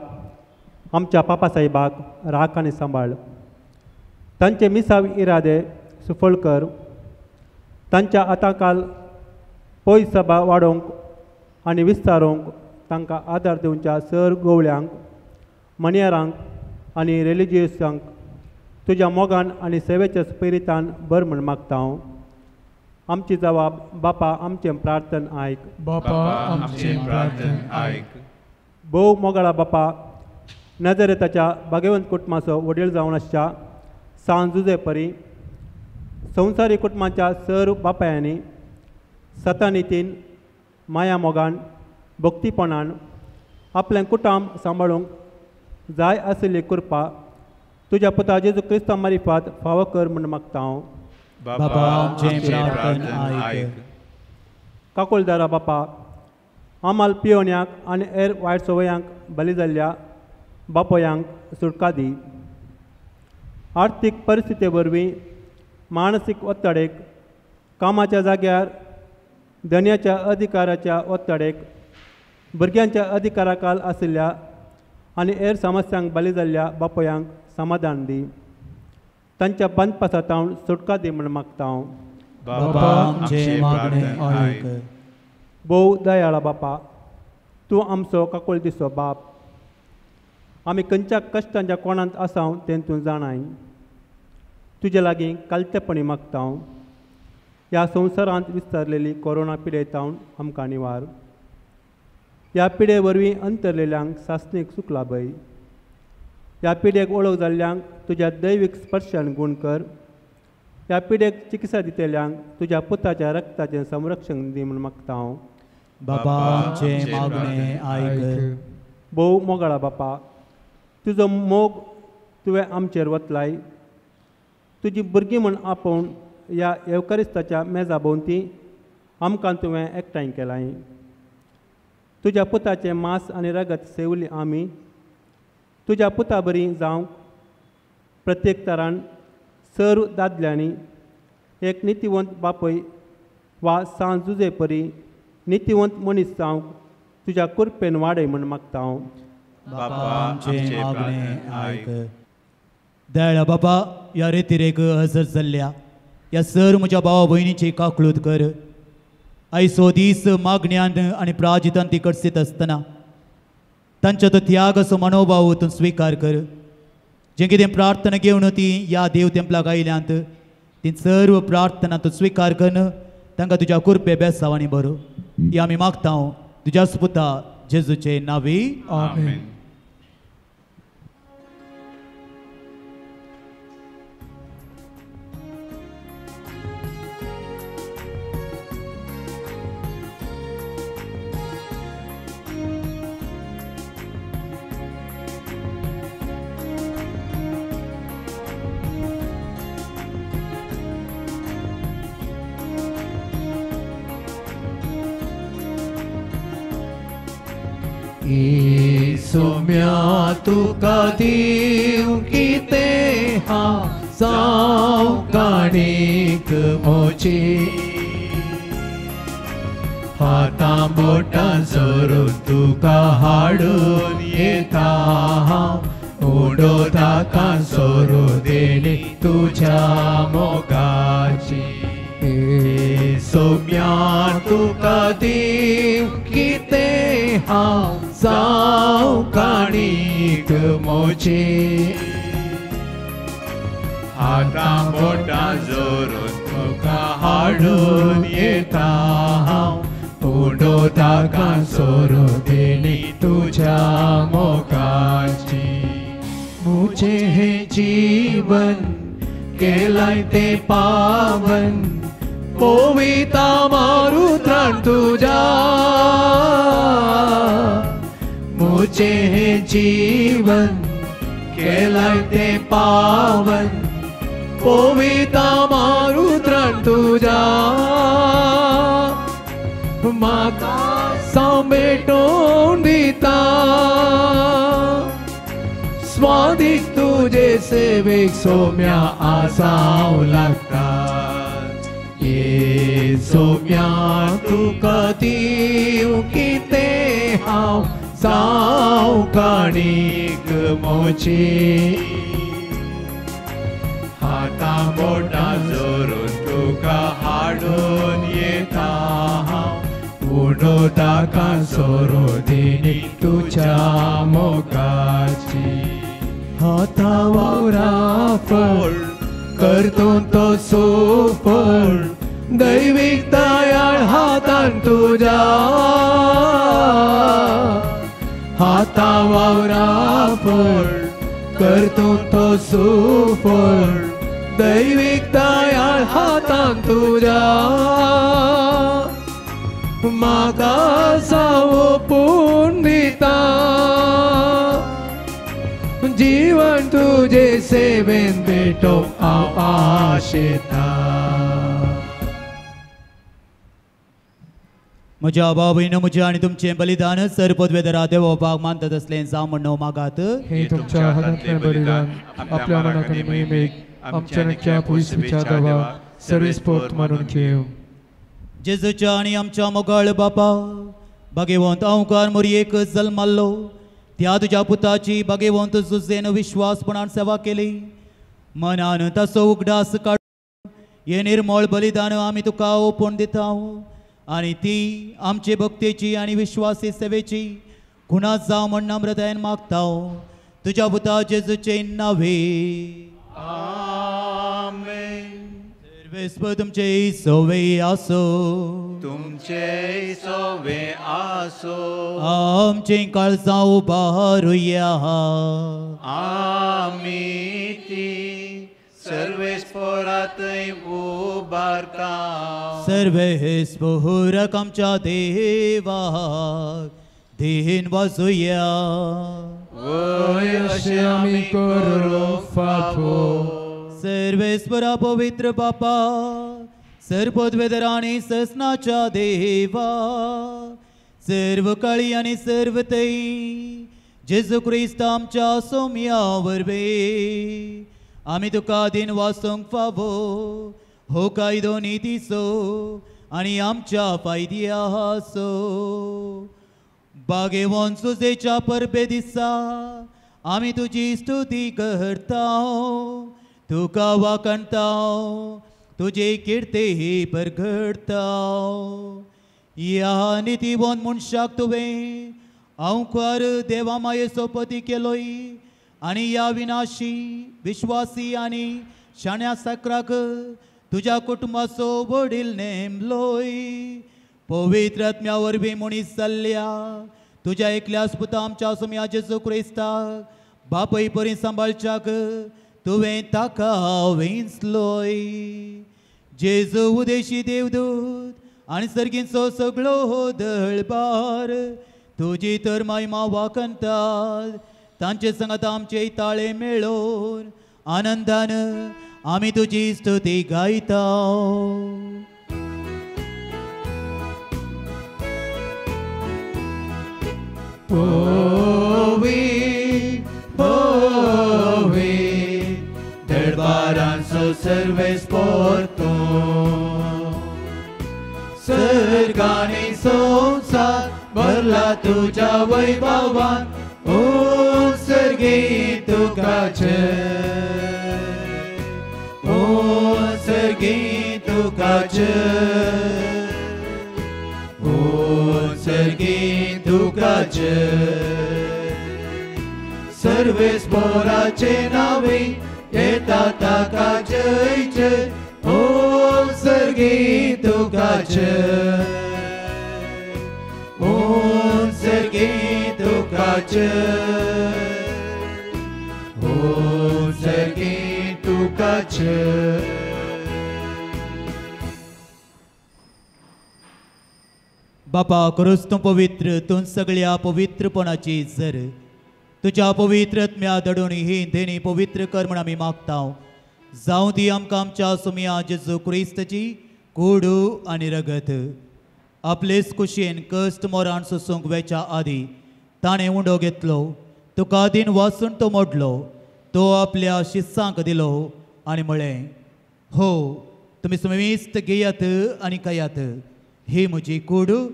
आमच्या पापा साहेबाक राख आनी सांबाळ. तांचे मिसाव इरादे सुफळ कर. तांच्या आतां काल पयस सभा वाडोवंक आनी विस्तारोवंक तांकां आदार दिवच्या सर गोवळ्यांक मनियारांक आनी रिलिजियसांक तुज्या मोगान आनी सेवेच्या स्पिरितान बर म्हण मागता हांव. आमची जबाब बापा आमचें प्रार्थन आयक. बापा आमचें प्रार्थन आयक. भोव मोगाळा बापा नजरेताच्या भाग्यवंत कुटुंबाचो वडील जावन आसच्या सांजुजे परी संवसारी कुटुंबाच्या सर बापायांनी सतानितीन माया मोगान भक्तीपणान आपलें कुटाम सांबाळूंक जाय आशिल्ली कृपा तुज्या पुता जेजू क्रिस्ता मार्फत फावो कर म्हूण मागता हांव. बाबा आमचें प्रार्थन आयक. काकोलदारा बापा आमाल पियोन्यांक आनी हेर वायट संवयांक बली जाल्ल्या बापोयांक सुटका दी. आर्थीक परिस्थिती वरवीं मानसीक ओतडेक कामाच्या जाग्यार धन्याच्या अधिकाराच्या ओतडेक भुरग्यांच्या अधिकारा काल आशिल्ल्या आनी हेर समस्यांक बली जाल्ल्या बापोयांक समाधान दी. तांच्या बंदपासातावन सुटका दी म्हूण मागता हांव. बाबा आमचें मागणें आयक. भोव दयाळा बापा तूं आमचो काकोल दिसो बाप. आमी खंयच्या कश्टांच्या कोणांत आसाव तें तूं जाणाय. तुजे लागीं कालतेपणी मागता हांव. ह्या संवसारांत विस्तारलेली कोरोना पिडयतावन आमकां निवार. ह्या पिडे वरवीं अंतरलेल्यांक सासणीक सुख लाभय. ह्या पिडेक ओळख जाल्ल्यांक तुज्या दैवीक स्पर्शान गूण कर. ह्या पिडेक चिकित्सा दितेल्यांक तुज्या पुताच्या रक्ताचें संरक्षण दी म्हूण मागता हांव. बाबा आमचें मागणें आयक. भोव मोगाळा बापा तुजो मोग तुवें आमचेर वतलाय. तुजी भुरगीं म्हूण आपोवन ह्या येवकारिस्ताच्या मेजा भोंवती आमकां तुवें एकठांय केलाय. तुज्या पुताचें मांस आनी रगत सेवली आमी. तुज्या पुता बरी जावंक प्रत्येक तरान सर्व दादल्यांनी एक नितीवंत बापय वा सांजुजे परी नितीवंत मनीस जावंक तुज्या कुरपेन वाडय म्हूण मागता हांव. दयाळा बाबा ह्या रेतिरेक हजर जाल्ल्या ह्या सर म्हज्या भावा भयणीची काकळूद कर. आयचो दीस मागण्यान आनी प्राजितान ती कडसीत आसतना तांचो तो त्यागाचो मनोभाव तूं स्वीकार कर. जें कितें प्रार्थना घेवन ती ह्या देव टेंपलाक आयल्यांत ती सर्व प्रार्थना तूं स्वीकार कर. तांकां तुज्या कुर्बे बेसावांनी बरो ही आमी मागता तुज्या सुपुता जेजूचे नांवी आमेन. सोम्या तुका दिव किते हा जाव काणीक मोची हातां बोटां जोरून तुका हाडून येता हांव उडो ताका सोरू देली तुज्या मोगाची. ए सोम्या तुका दिव किते हा जाव काणीक मोची हातां बोटां जोरून तुका हाडून येता हांव उडो ताका सोरू देली तुज्या मोगाची. मुझे हे जीवन केलाय ते पावन पविता मारुत्राण तुज्या मुझे हे जीवन केलाय ते पावन पविता मारुत्राण तुज्या म्हाका सांबेटोन दिता स्वादीक तुझे सेवेक सोम्या आसाव लागता. ये सोम्या तुका दिव किते हांव जाव काणीक मोची हातां बोटां जोरून तुका हाडून येता हांव उडो ताका सोरू देली तुज्या मोगाची. हातां वावरा फळ करतून तो सोफळ दैवीक दयाळ हातान तुज्या हातां वावरा फळ करतून तो सुफळ दैवीक दयाळ हातान तुज्या म्हाका सावोपून दिता जीवन तुझे सेवेन भेटो हांव आशेता. म्हज्या बाबीन म्हजें आनी तुमचें बलिदान सरपदवेदरा देवोवपाक मानतात असलें जावं म्हण मागात. हे तुमच्या हातांतलें बलिदान आपल्या मनाक आनी मोहिमेक आमच्या नक्या पुयसुच्या देवा सर्वीस पोत मानून घेव. जेजूच्या आनी आमच्या मोगाळ बापा भाग्यवंत अंकार मोरयेक जल्माल्लो त्या तुज्या पुताची भाग्यवंत झुजेन विश्वासपणान सेवा केली मनान ताचो उगडास काडून हे निर्मळ बलिदान आमी तुका ओपून दिता आणि ती आमचे भक्तेची आणि विश्वासी सेवेची गुणात जाव म्हण नम्रतायेन मागता तुज्या पुता जेजूचे नांवी आमेन. सर्वेस्व तुमचे सोवे आसो तुमचे सोवे आसो आमचे काळजां उबारुया आमी ती सर्वेश पोरात उबारता सर्वेश पोहरक आमच्या देवाक देन वाजुया वय अशे आमी करू फाफो. सर्वेश्वरा पवित्र बापा सर्वोद्वेदरा आनी ससनाच्या देवा सर्व काळी आनी सर्व तई जेजू क्रिस्त आमच्या सोम्या वरवे आमी तुका दिन वासोंक फावो हो कायदो निधी सो आनी आमच्या फायदिया हासो. बागेवोन सुजेच्या परबे दिसा आमी तुजी स्तुती करतांव तुका वाकणतांव तुजी किर्ती परगडतांव. ह्या नितीवंत मनशाक तुवें अंकुर देवामाये सोपती केलोई आणि या विनाशी विश्वासी आणि शाण्यासक्राक तुझ्या कुटुंबासो वडील नेमलोई पवित्र आत्म्यावर भीमुनी सल्ल्या तुझ्या एकल्यास पुता आमच्या समया येशू ख्रिस्ता बापई परी सांभाळचाक तुवें ताका विंसलोई जेजू उदेशी देवदूत आणि सर्गिंचो सगळो दळबार तुझी तर महिमा वाखणतात तांचे संगत आमचे ताळे मेळोन आनंदान आम्ही तुझी स्तुती गायताव होवे होवे दरबारांसो सर्वेस पोर्तो सर्गाने संसार भरला तुझ्या वैभवान ओ सर्गे तुका जय ओ सर्गे तुका जय सर्गी तुकाचे सर्वेस बोराचे नावे येता ताका जयचे ओ सर्गी तुकाचे ओ सर्गी तुकाचे ओ सर्गी तुकाचे बापा करूस तू पवित्र तू सगळ्या पवित्रपणाची जर तुझ्या पवित्र आत्म्या दडून ही देणी पवित्र कर म्हण आम्ही मागताव जाऊ दी आमकां आमच्या सुमया जेजू क्रिस्ताची कोडू आणि रगत आपलेच कुशीन कष्ट मोरान सोसूंक वेच्या आदी ताणें उंडो घेतलो तुका दिन वासून तो मोडलो तो आपल्या शिस्सांक दिलो आणि म्हळे हो तुम्ही समिस्त घेयात आणि कयात हे मुझे कोडू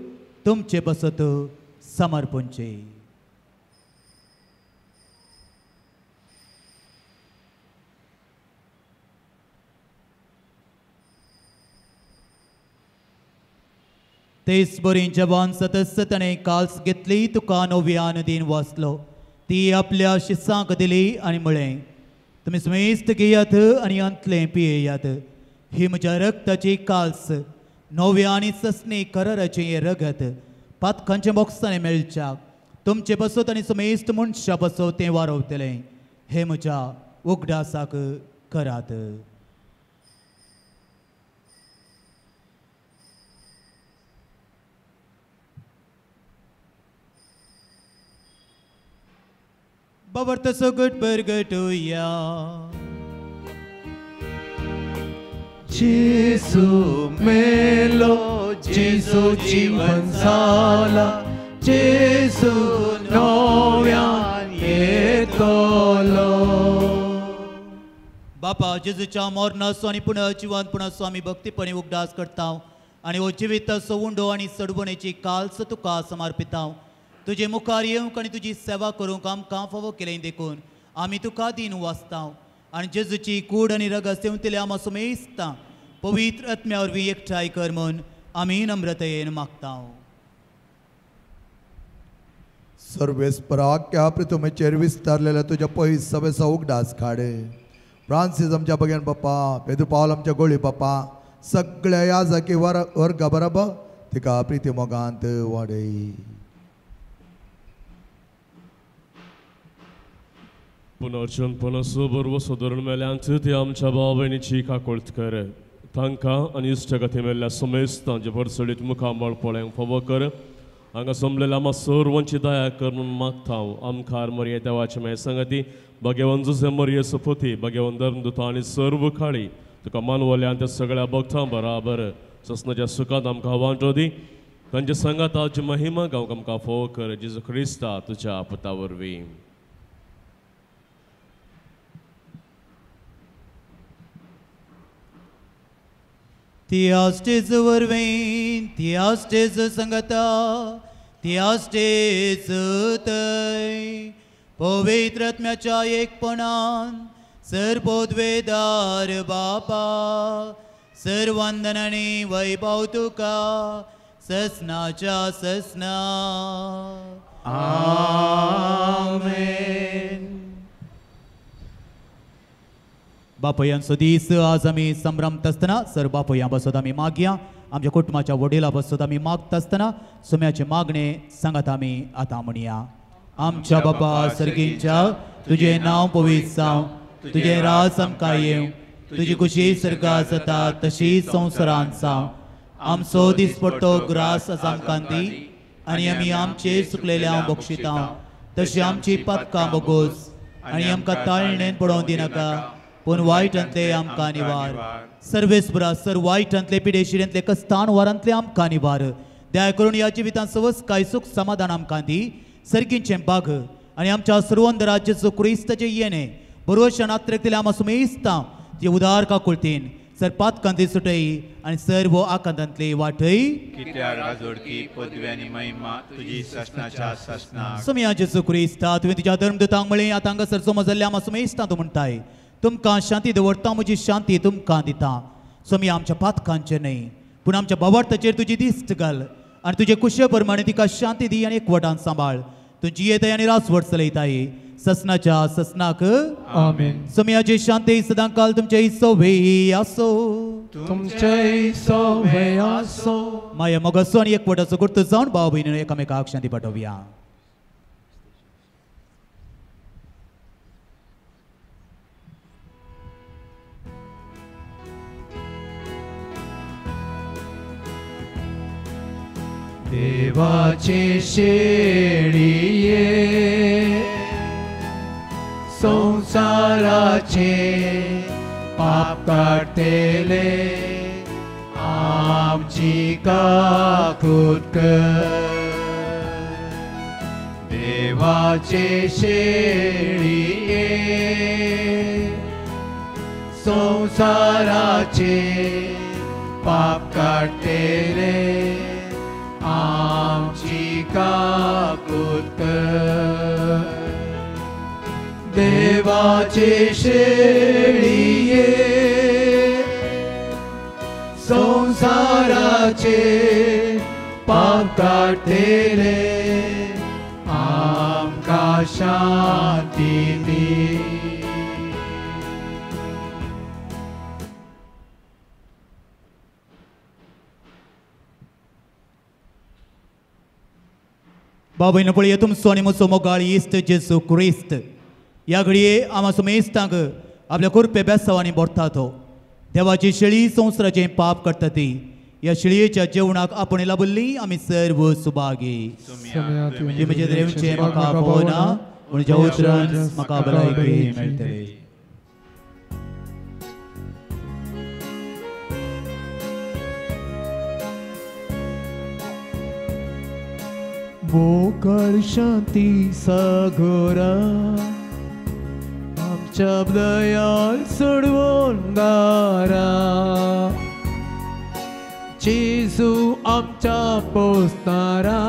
तुमचे बसतो समर्पणचे तेस बरी जवान सतस्य तने काल्स घेतली तुका नव्यान दिन वाचलो ती आपल्या शिस्सांक दिली आणि म्हळें तुम्ही समेस्त घेयात आणि अंतले पियेयात ही म्हज्या रक्ताची काल्स नव्यानी सस्ने कररचे रगत पातकांचे मोक्षाने मेळच्या तुमचे बसोत आणि समेस्त मनशा बसो ते वारवतले हे म्हज्या उगडासाक करात बाबर्त सगट बरगटोया जीसू मेलो जीसू जीवन झाला जीसू नव्यान येतलो बापा जेजूच्या मरणासो आणि पुनः जीवन पुनः स्वामी भक्तीपणे उगडास करताव आणि ओ जिवितासो उंडो आणि सडवणेची काल्स तुका समर्पिताव तुझे मुखार येवंक आणि तुझी सेवा करूंक आमकां फावो केलें देखून आम्ही तुका दिन वाचताव आणि जेजूची कूड आणि रगत सेवंतले आम्हा समेस्ता पवित्र आत्म्यावर वी एकठाय कर म्हूण आम्ही नम्रतेन मागताव सर्वेस पराक्या प्रथमे चेर विस्तारलेल्या तुझ्या पयस सभेचा उगडास काडे फ्रान्सिस आमच्या बगेन बापा पेदू पावल आमच्या गोळी बापा सगळ्या याजकी वर वर्गा बरोबर तिका प्रिती मोगांत वाडय पुनर्चन पनसो बर्व सदरण मेल्यान ती आमच्या बाबणीची काकोळकर तांकां आनी इश्टगती मेल्ल्या समेस्त तांचे भरसडीत मुखामळ पळ्यांक फावो कर हांगा सोमलेल्या आम्हा सर्वांची दया कर म्हूण मागता आमखार मर्ये देवाची मागीर सांगती भाग्यवान जुसे मर्ये सोपोती भाग्यवान धर्मदुता आनी सर्व काळी तुका मानवल्या त्या सगळ्या भक्तां बराबर ससनाच्या सुखांत आमकां वांटो दी तांचे सांगात ताची महिमा गावंक आमकां फावो कर जेजू क्रिस्ता तुज्या पुता वरवीं त्यास्टेज वरवेन त्यास्टेज संगता त्यास्टेज तय पवित्र आत्म्याच्या एकपणान सर्वोद्वेदार बापा सर्ववंदनानी वैभव तुका ससनाच्या ससना आमेन। बापयान सुदीस आज आम्ही संभ्रमत आसतना सर बापया बसोत आम्ही मागया आमच्या कुटुंबाच्या वडिला बसोत आम्ही मागत आसतना सुम्याचे मागणे सांगत आम्ही आता म्हणया। आमच्या बापा सर्गींच्या तुझे नाव पवित्र साव, तुझे राज समका येव, तुझी खुशी सरका जाता तशी संवसारान साव। आमचो दिसपट्टो ग्रास आज आमकां दी आणि आम्ही आमचे सुकलेल्या बक्षिता तशी आमची पातकां बगोस आणि आमकां ताळणेन पडोवंक दिनाका पूण वायटांतले आमकां निवार। सर्वेस्परा सर वायटांतले पिडेशिरेंतले कस्तान वारांतले आमकां निवार दयाय करून ह्या जिवितांत सवस काय सुख समाधान आमकां दी। सर्गींचे भाग आणि आमच्या सर्वंद राज्याचो क्रिस्ताचे येणे बरोबर क्षणात्रेक आम सुमेस्ता जे उदार का कुलतीन सर पातकांती सुटई आणि सर्व आकांतांतली वाटई कित्या राजोडकी पदवी आणि महिमा तुझी ससनाच्या ससना। सुमया जेसू क्रिस्ता तुवें तुज्या धर्मदूतांक म्हळें आतांका सरसो मजल्ल्या आम सुमेस्ता तूं म्हणटाय तुमकां शांती दवरता म्हजी शांती तुमकां दिता। सुमी आमच्या पातकांचे न्हय पूण आमच्या बाबार्थाचेर तुजी दिस्त घाल आणि तुजे कुशे प्रमाणे तिका शांती दी आणि एकवटान सांबाळ। तूं जियेताय आणि रासवट चलयताय ससनाच्या ससनाक आमेन। सुमयाची शांती सदां काल तुमच्या सोवे आसो, तुमच्या सोवे आसो। माया मोगाचो आणि एकवटाचो गुर्तो जावन भाव भयणीन एकामेकाक शांती पाठोवया। देवाचे शेळिये संसाराचे पाप काढतेले आमची काकूट कर। देवाचे शेळिये संसाराचे पाप काढतेले आमची काकूट कर। देवाचे शेळिये संसाराचे पाप काढतेले आमकां शांती दी। बाबाईन पळया तुमचो आनी म्हजो मोगाळ इश्ट जेसू क्रिस्त या घडये आमा सुमेस्तांक आपल्या खुर्पे बेसावांनी भरता तो। देवाची शेळी संवसाराचें पाप करता ती ह्या शेळयेच्या जेवणाक आपण लाबल्ली आमी सर्व सुभागी। तुमचे देवचे म्हाका भोवना पूण ज्या उतरान म्हाका भलायकी मेळटली। मोकळ शांती सागोरा शब्दयाल सोडवून गारा जेसू आमच्या पोस्तारा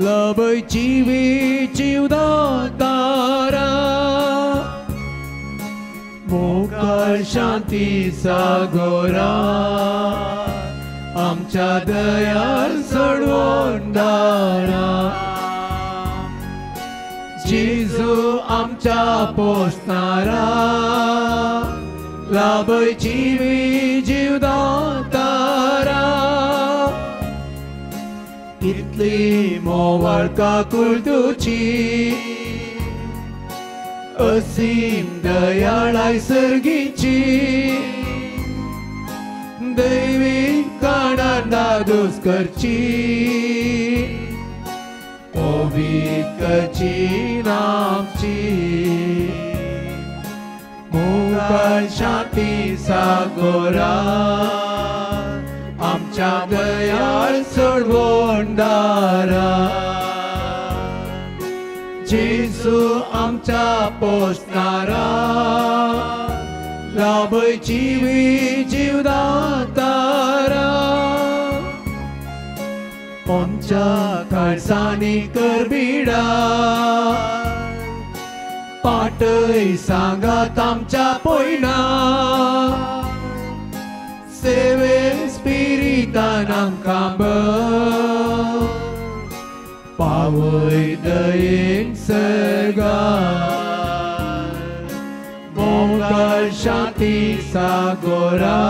लबयची वेची उदातारा। मोकळ शांती सागोरा आमच्या दयाल सोडवून गारा जेसू आमच्या पोस्तारा लाभयची वी जीव दातारा। इतली मोवाळ काकूळ तुची असीम दयाळाय सर्गीची दैवी काणान दादूस करची कची नामची। मोकळ शांती सागोरा आमच्या दयाळ सोडवून दारा जेसू आमच्या पोसणारा लाभयची वी जीव दातारा। आमच्या काळसांनी करबिडा पाटय सांगात आमच्या पोयना सेवे स्पिरितान आमकां बळ Pawo'y daing segan, Mongol shanti sagora,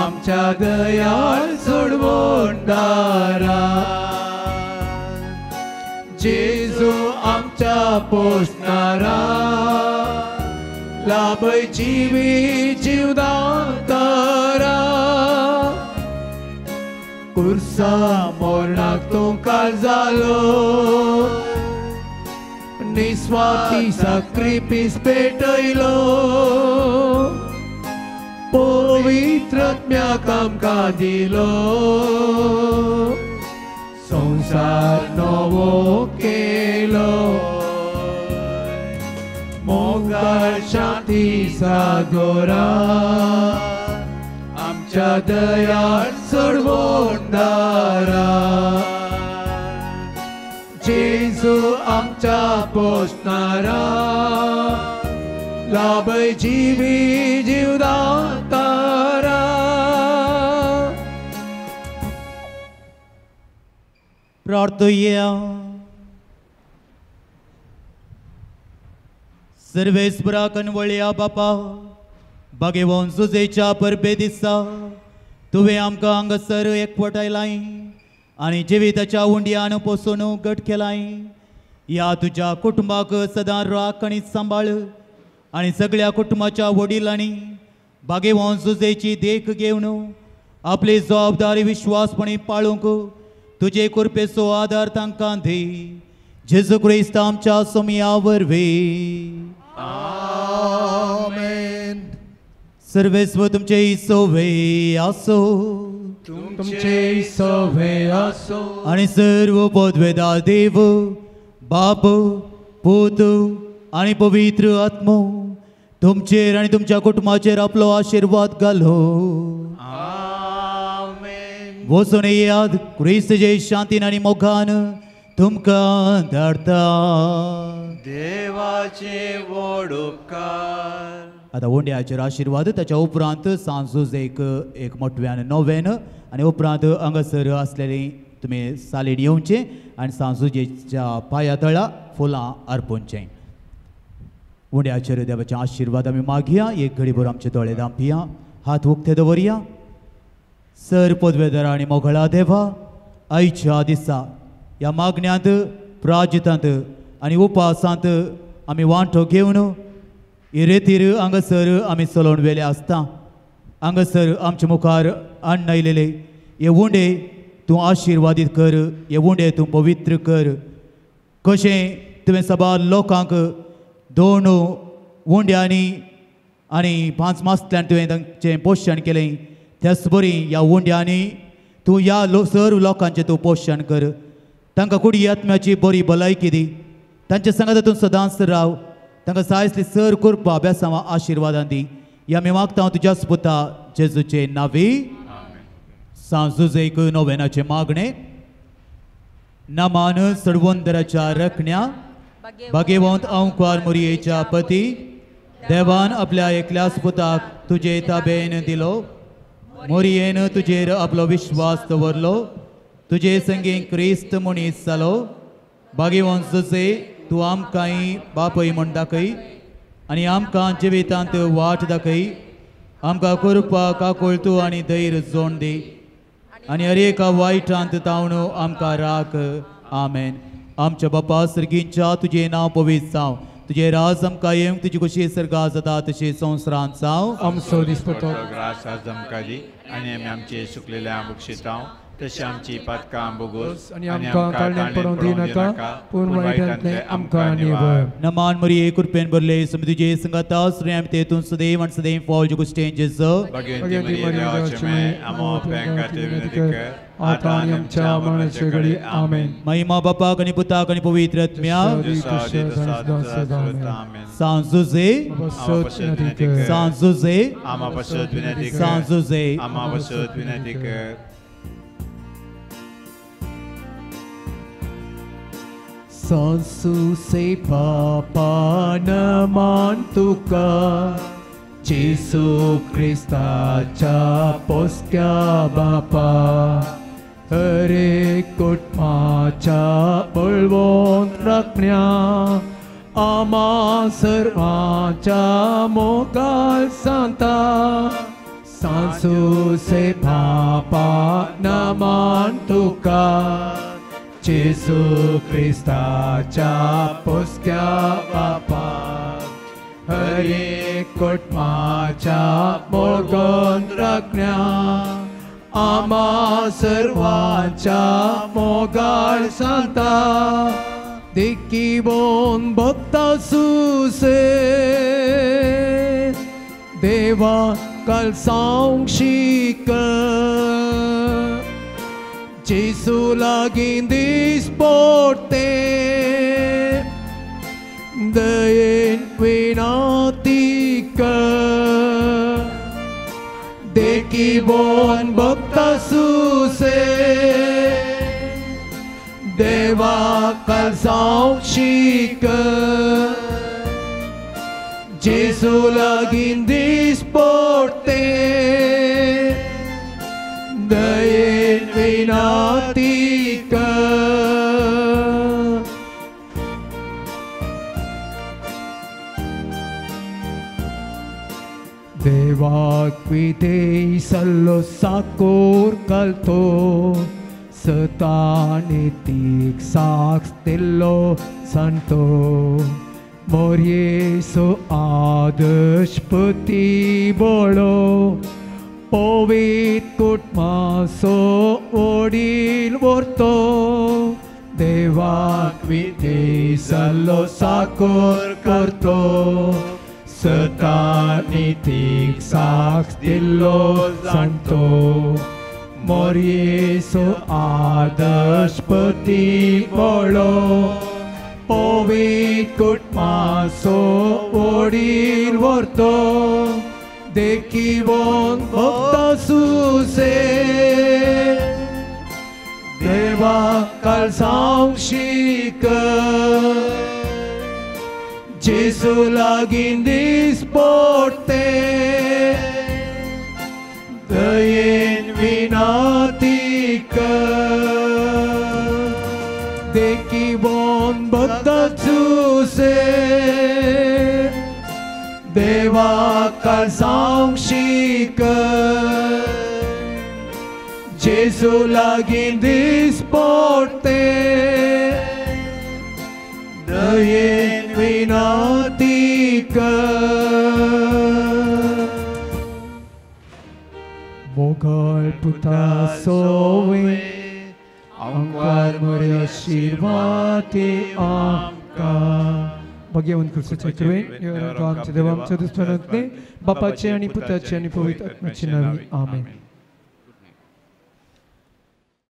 Amcha dayan sudbundara, Jesu amcha postnara, Labai jivi jivdantara. Kursa mornak tung kalzalo, niswati sakripis petailo, povitratmya kamkadilo, sonsar novo kelo, mongal shanti sagora. Jadayan survondara, Jesu amcha postnara, labai jivi jivdantara. प्रार्थया सर्वेश्वरा कन्वळ्या बापा भगवान सुजेच्या परबे दिसा तुवें आमकां हांगासर एकवटाय लाई आनी जिविताच्या उंडियान पोसून घट केलाय. ह्या तुज्या कुटुंबाक सदां राख आनी सांबाळ आनी सगळ्या कुटुंबाच्या वडिलांनी भगवान सुजेची देख घेवन आपली जबाबदारी विश्वासपणी पाळूंक तुजे कुरपेचो आदार तांकां दी. जेजू क्रिस्त आमच्या सोमया वरवीं आमेन. सर्वेस्व तुमचे सोवे आसो, तुमचे सोवे आसो आणि सर्व पदवेदा देव बाप पूत आणि पवित्र आत्मो तुमचेर आणि तुमच्या कुटुंबाचेर आपलो आशीर्वाद घालो. आमेन. वचून येयात क्रिस्त जे शांतीन आणि मोगान तुमकां धाडता देवाचे व्हड उपकार. आता वोंड्याचेर आशीर्वाद, ताच्या उपरांत सांजुजेक एक मोठ्यान नोवेन आनी उपरांत हांगासर आसलेली तुमी सालेड येवचें आनी सांजुजेच्या पांया तळा फुलां अर्पुचें. वोंड्याचेर देवाचे आशीर्वाद आमी मागया. एक घडीभर आमचे दोळे दांपया, हात उक्ते दवरया. सर पदवेदार आनी मोगळा देवा, आयच्या दिसा ह्या मागण्यांत प्राजितांत आनी उपासांत आमी वांटो घेवन इरेतीर हांगासर आमी चलोवन वेले आसता. हांगासर आमचे मुखार अन्न आयलेले हे उंडे तूं आशिर्वादीत कर, हे उंडे तूं पवित्र कर. कशें तुवें सबार लोकांक दोन उंड्यांनी आनी पांच मास्तल्यान तुवें तांचें पोशण केलें, त्याच बरी ह्या उंड्यांनी तूं ह्या लो सर्व लोकांचें तूं पोशण कर. तांकां कुडी आत्म्याची बरी भलायकी दी, तांचे सांगात तूं सदांच राव, तांकां सायसली सर कुर्बा अभ्यासावा आशिर्वादान दी. या मी मागता हांव तुज्या सुपुता जेजूचे नावी. सांजुजेक नोवेनाचे मागणे नामान सडवंदराच्या रखण्या भाग्यवंत अंकार मुरयेच्या पती देवान आपल्या एकल्या सुपुताक तुजे ताबेन दिलो. मुरयेन तुजेर आपलो विश्वास दवरलो, तुजे संगी क्रिस्त मनीस जालो. भाग्यवंत जुजे तू आमकां बापय म्हूण दाखय आनी आमकां जिवितांत वाट दाखय. आमकां कृपा काकोळ तूं आनी धैर्य जोण दी आनी हर एका वायटांत तावन आमकां राख. आमेन. आमच्या बापा सर्गींच्या तुजें नांव पवित्र जावं, तुजें राज आमकां येवं, तुजी खुशी सर्गा जाता तशी संवसारांत जावं. आमचो दिसपतो रास आज आमकां दी आनी आमी आमचे सुकलेल्या बक्षितांव तशी आमची पातकां बोगोस आनी आमकां काळजान पडून दिनाका पूण वायटांतले आमकां निवळ. नमान मरिये कृपेन भरले समती जे संगता श्री आमी तेतून सदैव आनी सदैव फॉल जो स्टेंजेस भगवंती मरिये आमो पेंका तेविनतीक आता आनी आमच्या मनाचे घडी. आमेन. महिमा बापा आनी पुताक आनी पवित्र आत्म्या सांजुजे सांजुजे आमा पश्चात विनंती कर, सांजुजे आमा पश्चात विनंती कर. सांजुजे बापा नमन तुका जेसू क्रिस्ताच्या पोस्त्या बापा हरे कोट Macha bolvon raknya amasar macha mogal santa sansu se papa namantukan Yesus Krista cha puskya papa hari kot macha bolvon raknya Ama Sarvacha Mogal Santa Dikibon Bhakta Suse Deva Kalsangshika Jesu Lagindis Porte Dain Vinatika Dekibon bhakta suse Deva kalsangshika Jesu lagindis porte Dain vinatika Devakvite sallo sakor kalto Satanitik sakstillo santo Moryeso adashpati bolo Ovit kutmaso odil vorto Devakvite sallo sakor kalto Satanitik sakstillo santo Moryeso adashpati bolo Ovit kutmaso odil vorto Dekibon bhakta suse Deva kalsangshika Jesu lagindis porte Dain vinatika Dekibon bhakta suse Deva kalsangshika Jesu lagindis porte Dain vinatika Mogal puta sove Angkar murya shirvati amka Bhagyavan kursa chakruven Yoram kaam chadevam chadustvanatne Bapa chayani puta chayani pavit atma chinavi. Amen.